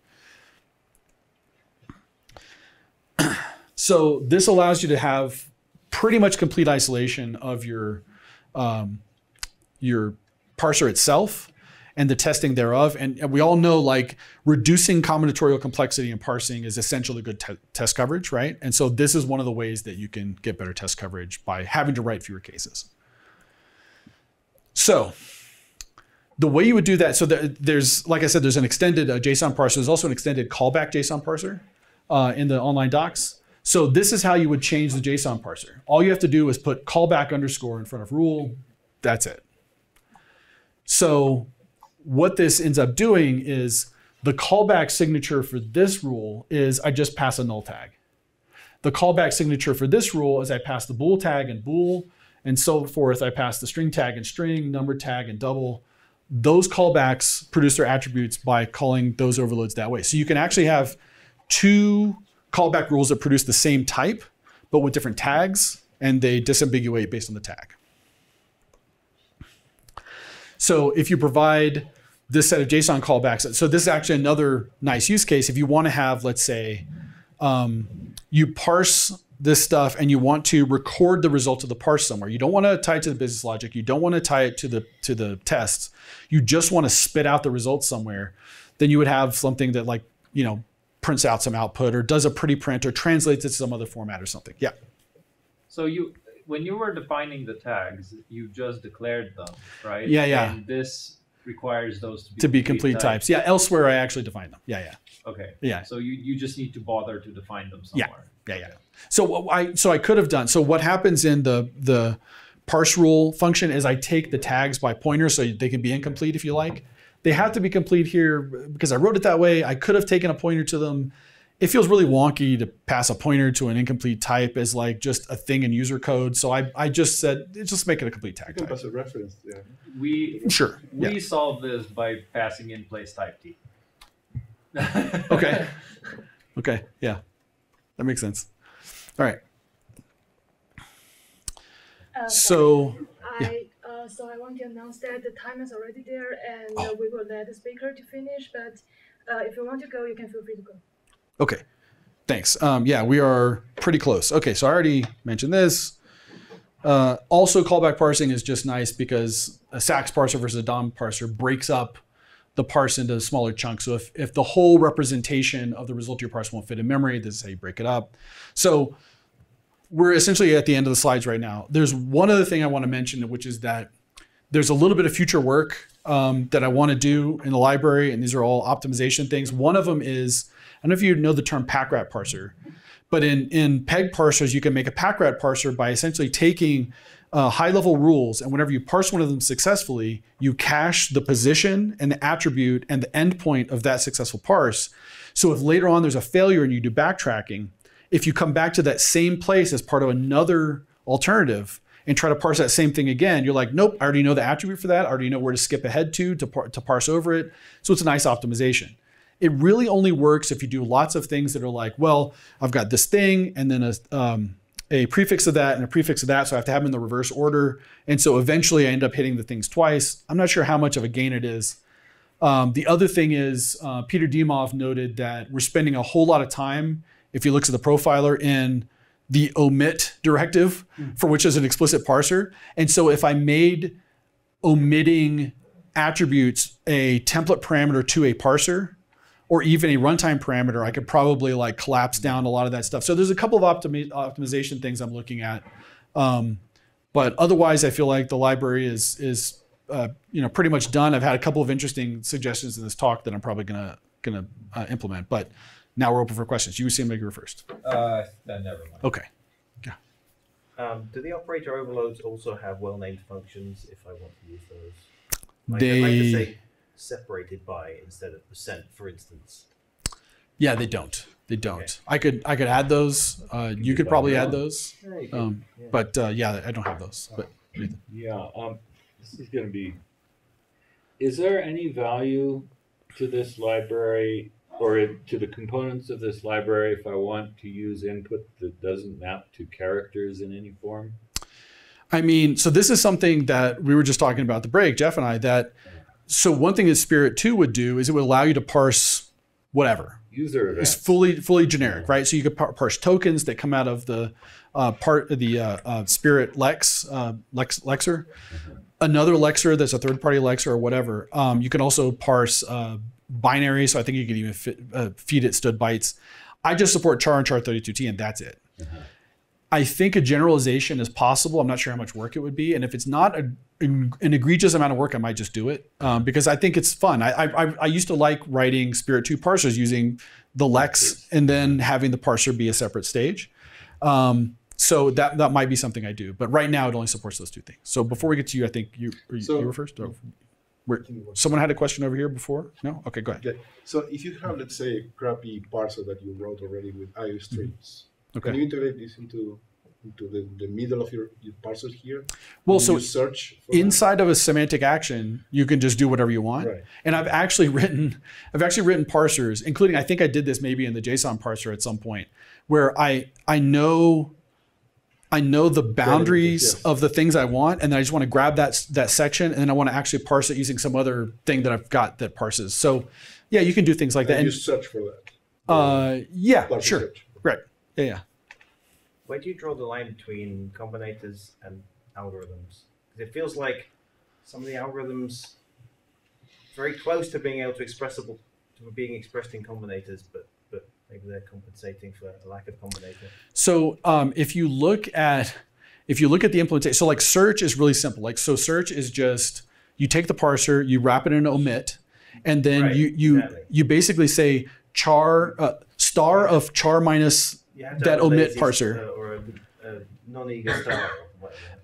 So this allows you to have pretty much complete isolation of your, um, your parser itself and the testing thereof. And, and we all know, like, reducing combinatorial complexity in parsing is essential to good te test coverage, right? And so this is one of the ways that you can get better test coverage by having to write fewer cases. So the way you would do that, so there, there's, like I said, there's an extended uh, JSON parser. There's also an extended callback JSON parser uh, in the online docs. So this is how you would change the JSON parser. All you have to do is put callback underscore in front of rule. That's it. So what this ends up doing is the callback signature for this rule is I just pass a null tag. The callback signature for this rule is I pass the bool tag and bool and so forth. I pass the string tag and string, number tag and double. Those callbacks produce their attributes by calling those overloads that way. So you can actually have two callback rules that produce the same type, but with different tags, and they disambiguate based on the tag. So if you provide this set of JSON callbacks, so this is actually another nice use case. If you want to have, let's say, um, you parse this stuff and you want to record the result of the parse somewhere. You don't want to tie it to the business logic. You don't want to tie it to the, to the tests. You just want to spit out the results somewhere. Then you would have something that, like, you know, prints out some output or does a pretty print or translates it to some other format or something. Yeah. So you... when you were defining the tags, you just declared them, right? Yeah, yeah. And this requires those to be, to be complete, complete types. types. Yeah, elsewhere I actually define them. Yeah, yeah. Okay. Yeah. So you, you just need to bother to define them somewhere. Yeah, yeah, okay. yeah. So I so I could have done. So what happens in the the parse rule function is I take the tags by pointer, so they can be incomplete if you like. They have to be complete here because I wrote it that way. I could have taken a pointer to them. It feels really wonky to pass a pointer to an incomplete type as like just a thing in user code. So I, I just said, just make it a complete tag type. That's a reference, yeah. We, sure, we yeah. solved this by passing in place type T. Okay, okay, yeah, that makes sense. All right. Uh, so, I, yeah. uh, so I want to announce that the time is already there and oh. uh, we will let the speaker to finish, but uh, if you want to go, you can feel free to go. Okay, thanks. Um, yeah, we are pretty close. Okay, so I already mentioned this. Uh, also, callback parsing is just nice because a S A X parser versus a D O M parser breaks up the parse into smaller chunks. So if, if the whole representation of the result of your parse won't fit in memory, this is how you break it up. So we're essentially at the end of the slides right now. There's one other thing I want to mention, which is that there's a little bit of future work um, that I want to do in the library, and these are all optimization things. One of them is, I don't know if you know the term packrat parser, but in, in P E G parsers, you can make a packrat parser by essentially taking uh, high-level rules, and whenever you parse one of them successfully, you cache the position and the attribute and the endpoint of that successful parse. So if later on there's a failure and you do backtracking, if you come back to that same place as part of another alternative and try to parse that same thing again, you're like, nope, I already know the attribute for that. I already know where to skip ahead to to, par to parse over it. So it's a nice optimization. It really only works if you do lots of things that are like, well, I've got this thing and then a, um, a prefix of that and a prefix of that, so I have to have them in the reverse order. And so eventually I end up hitting the things twice. I'm not sure how much of a gain it is. Um, the other thing is uh, Peter Dimov noted that we're spending a whole lot of time, if he looks at the profiler, in the omit directive, mm-hmm. for which is an explicit parser. And so if I made omitting attributes a template parameter to a parser, or even a runtime parameter, I could probably like collapse down a lot of that stuff. So there's a couple of optimi optimization things I'm looking at, um, but otherwise I feel like the library is is uh, you know, pretty much done. I've had a couple of interesting suggestions in this talk that I'm probably gonna gonna uh, implement. But now we're open for questions. You seem like you were first. Uh, no, never mind. Okay. Yeah. Um, do the operator overloads also have well-named functions? If I want to use those, like, they. I'd like to say separated by instead of percent, for instance. Yeah, they don't. They don't. Okay. I could I could add those. Uh, you, you could probably add those. Um, yeah. But uh, yeah, I don't have those. But yeah, um, this is going to be. Is there any value to this library or to the components of this library if I want to use input that doesn't map to characters in any form? I mean, so this is something that we were just talking about at the break, Jeff and I. That so one thing that Spirit two would do is it would allow you to parse whatever. User events. It's fully fully generic, right? So you could par parse tokens that come out of the uh, part of the uh, uh, Spirit Lex, uh, Lex Lexer, another Lexer that's a third party Lexer or whatever. Um, you can also parse uh, binary, so I think you could even fit, uh, feed it std bytes. I just support char and char thirty-two T, and that's it. Uh-huh. I think a generalization is possible. I'm not sure how much work it would be, and if it's not a, an egregious amount of work, I might just do it um, because I think it's fun. I, I I used to like writing Spirit two parsers using the Lex and then having the parser be a separate stage. Um, so that that might be something I do, but right now it only supports those two things. So before we get to you, I think you you, so, you were first. Or were, someone had a question over here before. No, okay, go ahead. Okay. So if you have, let's say, a crappy parser that you wrote already with I O streams. Okay. Can you integrate this into, into the, the middle of your, your parsers here? Well, so search for inside that? Of a semantic action, you can just do whatever you want. Right. And I've actually written, I've actually written parsers, including I think I did this maybe in the JSON parser at some point, where I I know I know the boundaries yes. of the things I want, and then I just want to grab that that section, and then I want to actually parse it using some other thing that I've got that parses. So yeah, you can do things like and that. And you search for that. Uh, yeah, sure, search. Right. Yeah, yeah. Where do you draw the line between combinators and algorithms? Because it feels like some of the algorithms very close to being able to expressible to being expressed in combinators, but but maybe they're compensating for a lack of combinator. So um, if you look at if you look at the implementation, so like search is really simple. Like so, search is just you take the parser, you wrap it in an omit, and then right, you you exactly. you basically say char uh, star of char minus. That omit parser. Or a, a non-eager star.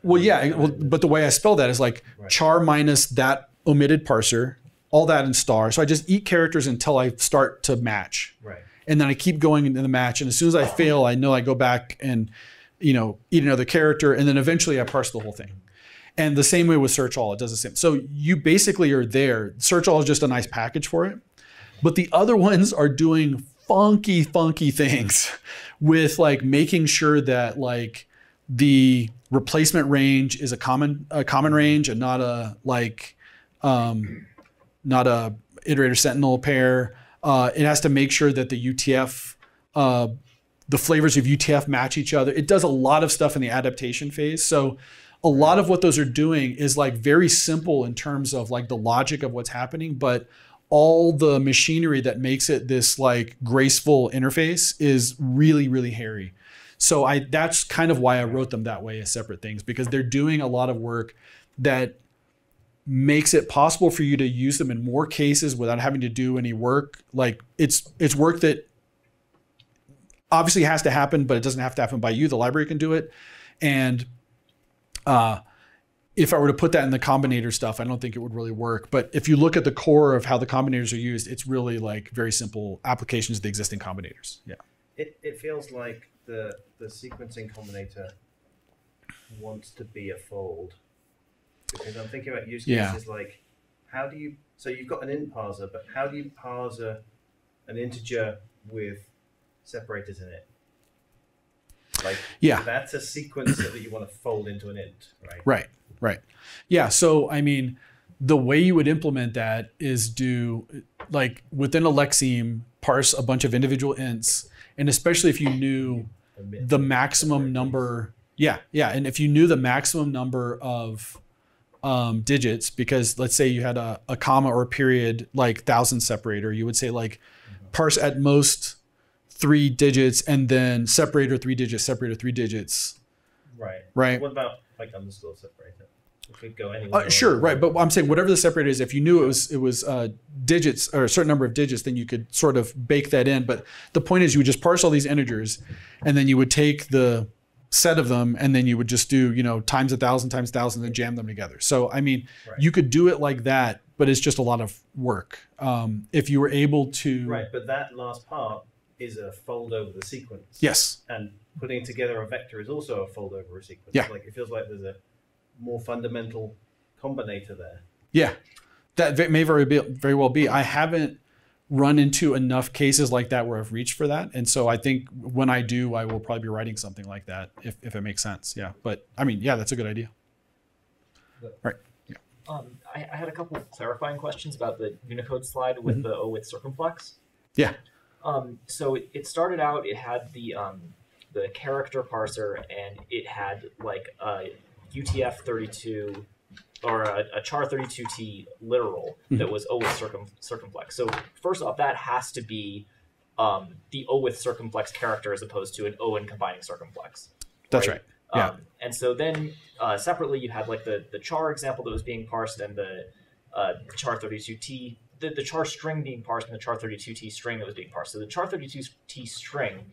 Well, yeah, well, but the way I spell that is like right. char minus that omitted parser, all that in star. So I just eat characters until I start to match. Right. And then I keep going into the match. And as soon as I fail, I know I go back and, you know, eat another character. And then eventually I parse the whole thing. And the same way with search all, it does the same. So you basically are there. Search all is just a nice package for it. But the other ones are doing funky, funky things with like making sure that like the replacement range is a common a common range and not a like um, not a iterator sentinel pair. Uh, it has to make sure that the U T F uh, the flavors of U T F match each other. It does a lot of stuff in the adaptation phase. So a lot of what those are doing is like very simple in terms of like the logic of what's happening, but all the machinery that makes it this like graceful interface is really, really hairy. So I that's kind of why I wrote them that way as separate things, because they're doing a lot of work that makes it possible for you to use them in more cases without having to do any work. Like it's it's work that obviously has to happen, but it doesn't have to happen by you. The library can do it. And uh if I were to put that in the combinator stuff, I don't think it would really work. But if you look at the core of how the combinators are used, it's really like very simple applications of the existing combinators. Yeah. It, it feels like the, the sequencing combinator wants to be a fold. Because I'm thinking about use cases yeah. like, how do you, so you've got an int parser, but how do you parse a, an integer with separators in it? Like yeah. that's a sequence that you want to fold into an int, right? Right. Right. Yeah. So, I mean, the way you would implement that is do like within a lexeme, parse a bunch of individual ints. And especially if you knew the maximum number. Yeah. Yeah. And if you knew the maximum number of um, digits, because let's say you had a, a comma or a period, like thousand separator, you would say like parse at most three digits and then separator three digits, separator three digits. Right. Right. What about like underscore separator? It could go anywhere. Uh, sure, right. But I'm saying whatever the separator is, if you knew it was it was uh, digits or a certain number of digits, then you could sort of bake that in. But the point is, you would just parse all these integers, and then you would take the set of them, and then you would just do you know times a thousand times a thousand, and jam them together. So I mean, right. you could do it like that but it's just a lot of work. Um, if you were able to... Right, but that last part is a fold over the sequence. Yes. And putting together a vector is also a fold over a sequence. Yeah. Like, it feels like there's a more fundamental combinator there. Yeah, that may very, be, very well be. I haven't run into enough cases like that where I've reached for that. And so I think when I do, I will probably be writing something like that, if, if it makes sense. Yeah, but I mean, yeah, that's a good idea. Right. Yeah. Um, I, I had a couple of clarifying questions about the Unicode slide with mm-hmm. the O with circumflex. Yeah. Um, so it, it started out, it had the um, the character parser, and it had like a U T F thirty-two or a, a char thirty-two T literal mm-hmm. that was O with circum, circumflex. So first off, that has to be um, the O with circumflex character as opposed to an O in combining circumflex. Right? That's right. Yeah. Um, and so then uh, separately, you had like the, the char example that was being parsed and the uh, char thirty-two T, the, the char string being parsed and the char thirty-two T string that was being parsed. So the char thirty-two T string,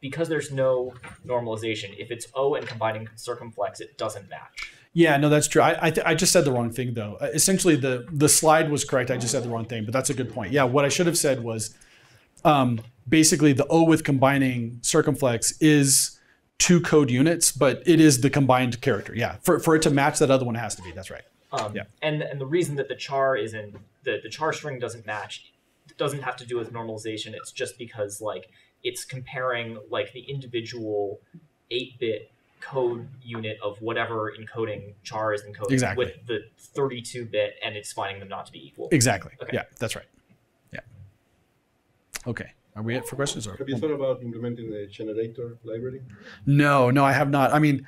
because there's no normalization, if it's O and combining circumflex, it doesn't match. Yeah, no, that's true. I I, th I just said the wrong thing though. Uh, essentially, the, the slide was correct. I just said the wrong thing, but that's a good point. Yeah, what I should have said was um, basically the O with combining circumflex is two code units, but it is the combined character. Yeah, for, for it to match that other one, it has to be. That's right. Um, yeah. And and the reason that the char is in the the char string doesn't match doesn't have to do with normalization. It's just because like it's comparing like the individual eight bit code unit of whatever encoding char is encoding exactly. with the thirty-two bit, and it's finding them not to be equal. Exactly. Okay. Yeah, that's right. Yeah. Okay. Are we it for questions? Or? Have you thought about implementing the generator library? No, no, I have not. I mean,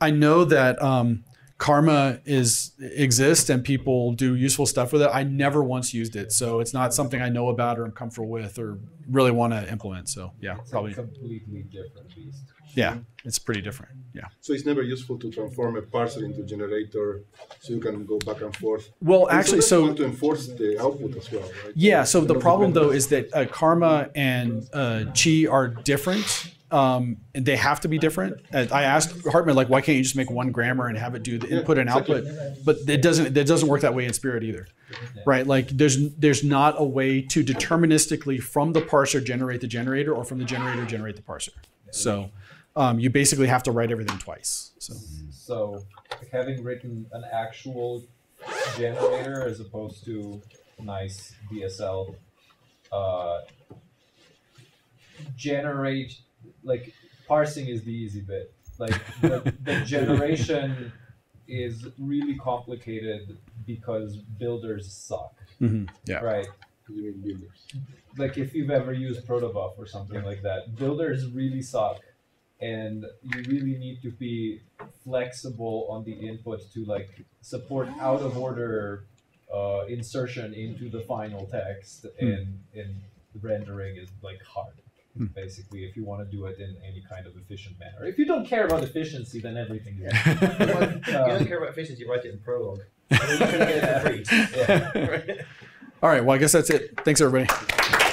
I know that um, Karma is exists and people do useful stuff with it. I never once used it, so it's not something I know about or I'm comfortable with or really want to implement. So yeah, it's probably a completely different beast. Yeah, it's pretty different. Yeah. So it's never useful to transform a parser into a generator, so you can go back and forth. Well, and actually, so, so want to enforce the output as well, right? Yeah. So, so the problem though is that uh, Karma and uh, Chi are different. Um, and they have to be different. And I asked Hartman, like, why can't you just make one grammar and have it do the input yeah, and output? Exactly. But it doesn't. It doesn't work that way in Spirit either, right? Like, there's there's not a way to deterministically from the parser generate the generator, or from the generator generate the parser. So um, you basically have to write everything twice. So. so having written an actual generator as opposed to nice D S L uh, generate. Like, parsing is the easy bit. Like, the, the generation is really complicated because builders suck. Mm-hmm. Yeah. Right? Like, if you've ever used protobuf or something like that, builders really suck. And you really need to be flexible on the input to, like, support out-of-order uh, insertion into the final text. Mm. And, and rendering is, like, hard. Basically, if you want to do it in any kind of efficient manner. If you don't care about efficiency, then everything is efficient. um, you don't care about efficiency, you write it in Prolog. I mean, you can get it for free. Yeah. All right, well, I guess that's it. Thanks, everybody.